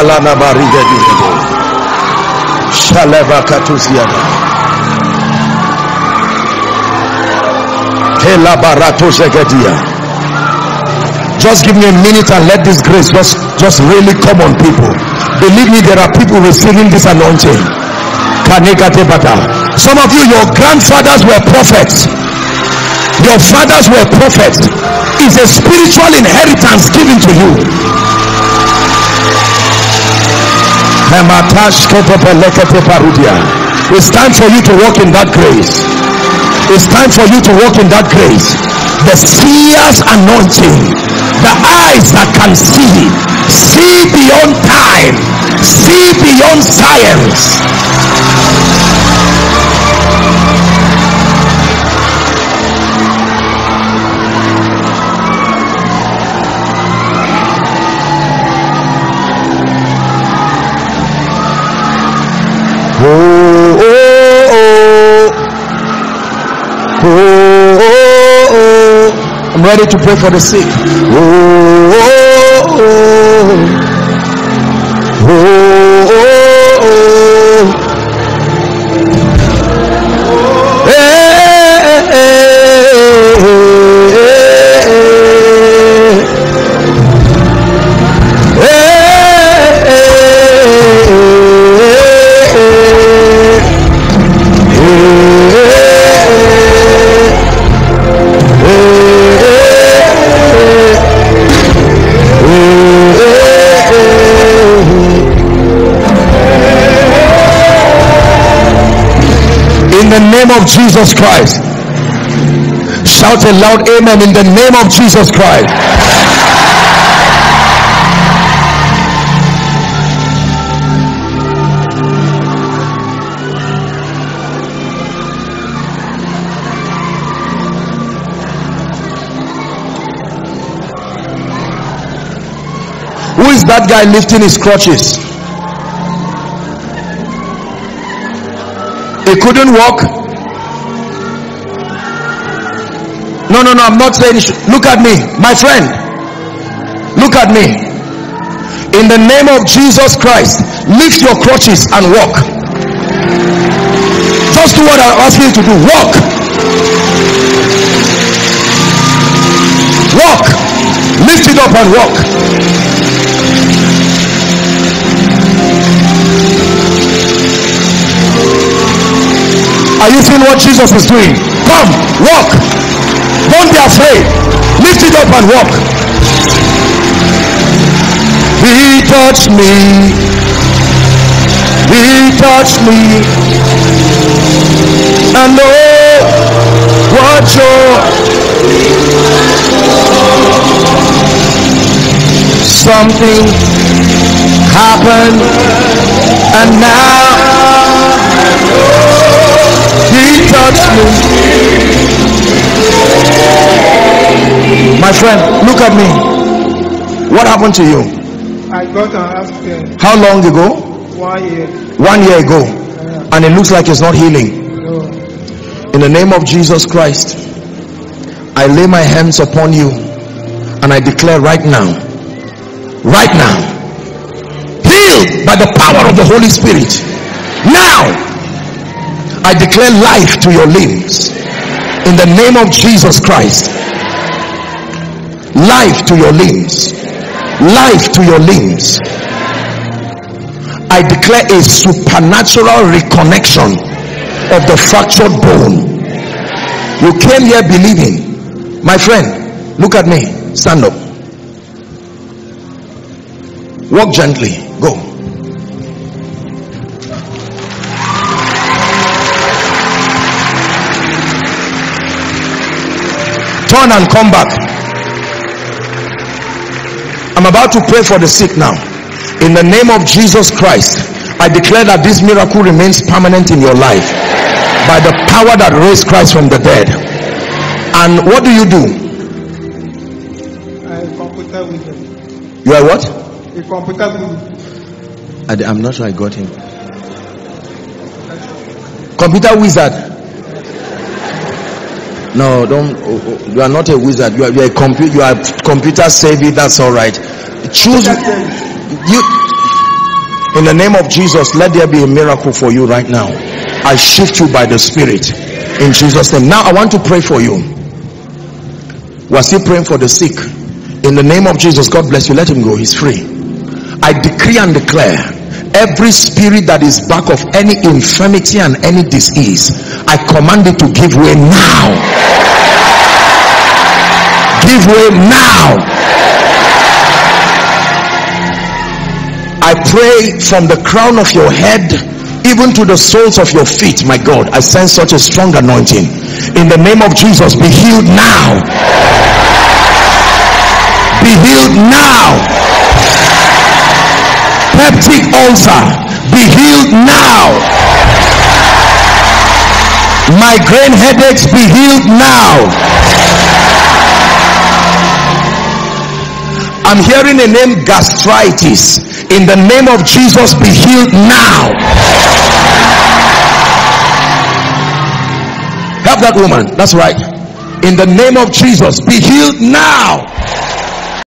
Kalana Maria Diego Shaleva Katusiana Hela Barato Zegadia. Just give me a minute and let this grace just really come on people. Believe me, there are people receiving this anointing. Some of you, your grandfathers were prophets. Your fathers were prophets. It's a spiritual inheritance given to you. It's time for you to walk in that grace. It's time for you to walk in that grace. The seer's anointing. The eyes that can see beyond time, see beyond science. Oh, oh, oh. Oh, oh, oh. I'm ready to pray for the sick. Oh, oh, oh. Oh, oh, oh. Hey, hey, hey, hey. Hey, hey, hey, hey. In the name of Jesus Christ, shout a loud amen. In the name of Jesus Christ. Who is that guy lifting his crutches? He couldn't walk. No, I'm not saying. Look at me, my friend. Look at me. In the name of Jesus Christ, lift your crutches and walk. Just do what I asked you to do. Walk. Walk. Lift it up and walk. Are you seeing what Jesus is doing? Come, walk. Don't be afraid. Lift it up and walk. He touched me. He touched me. And oh, what joy. Something happened. And now He touched me. My friend, look at me. What happened to you? I got an accident. How long ago? 1 year. 1 year ago. And it looks like it's not healing. No. In the name of Jesus Christ, I lay my hands upon you and I declare right now, healed by the power of the Holy Spirit. Now. I declare life to your limbs in the name of Jesus Christ. Life to your limbs. Life to your limbs. I declare a supernatural reconnection of the fractured bone. You came here believing. My friend, look at me. Stand up. Walk gently. Go. Turn and come back. I'm about to pray for the sick now. In the name of Jesus Christ, I declare that this miracle remains permanent in your life by the power that raised Christ from the dead. And what do you do? I computer with him. You are what? A computer wizard. I'm not sure I got him. Computer wizard. No, don't. You are not a wizard. You are a computer savvy. That's all right. Choose you. In the name of Jesus, let there be a miracle for you right now. I shift you by the Spirit in Jesus' name. Now I want to pray for you. We're still praying for the sick. In the name of Jesus, God bless you. Let him go. He's free. I decree and declare every spirit that is back of any infirmity and any disease, I command it to give way now. Give way now. I pray from the crown of your head even to the soles of your feet. My God, I sense such a strong anointing. In the name of Jesus, be healed now. Be healed now. Peptic ulcer, be healed now. Migraine headaches, be healed now. I'm hearing the name gastritis. In the name of Jesus, be healed now. Help that woman. That's right. In the name of Jesus, be healed now.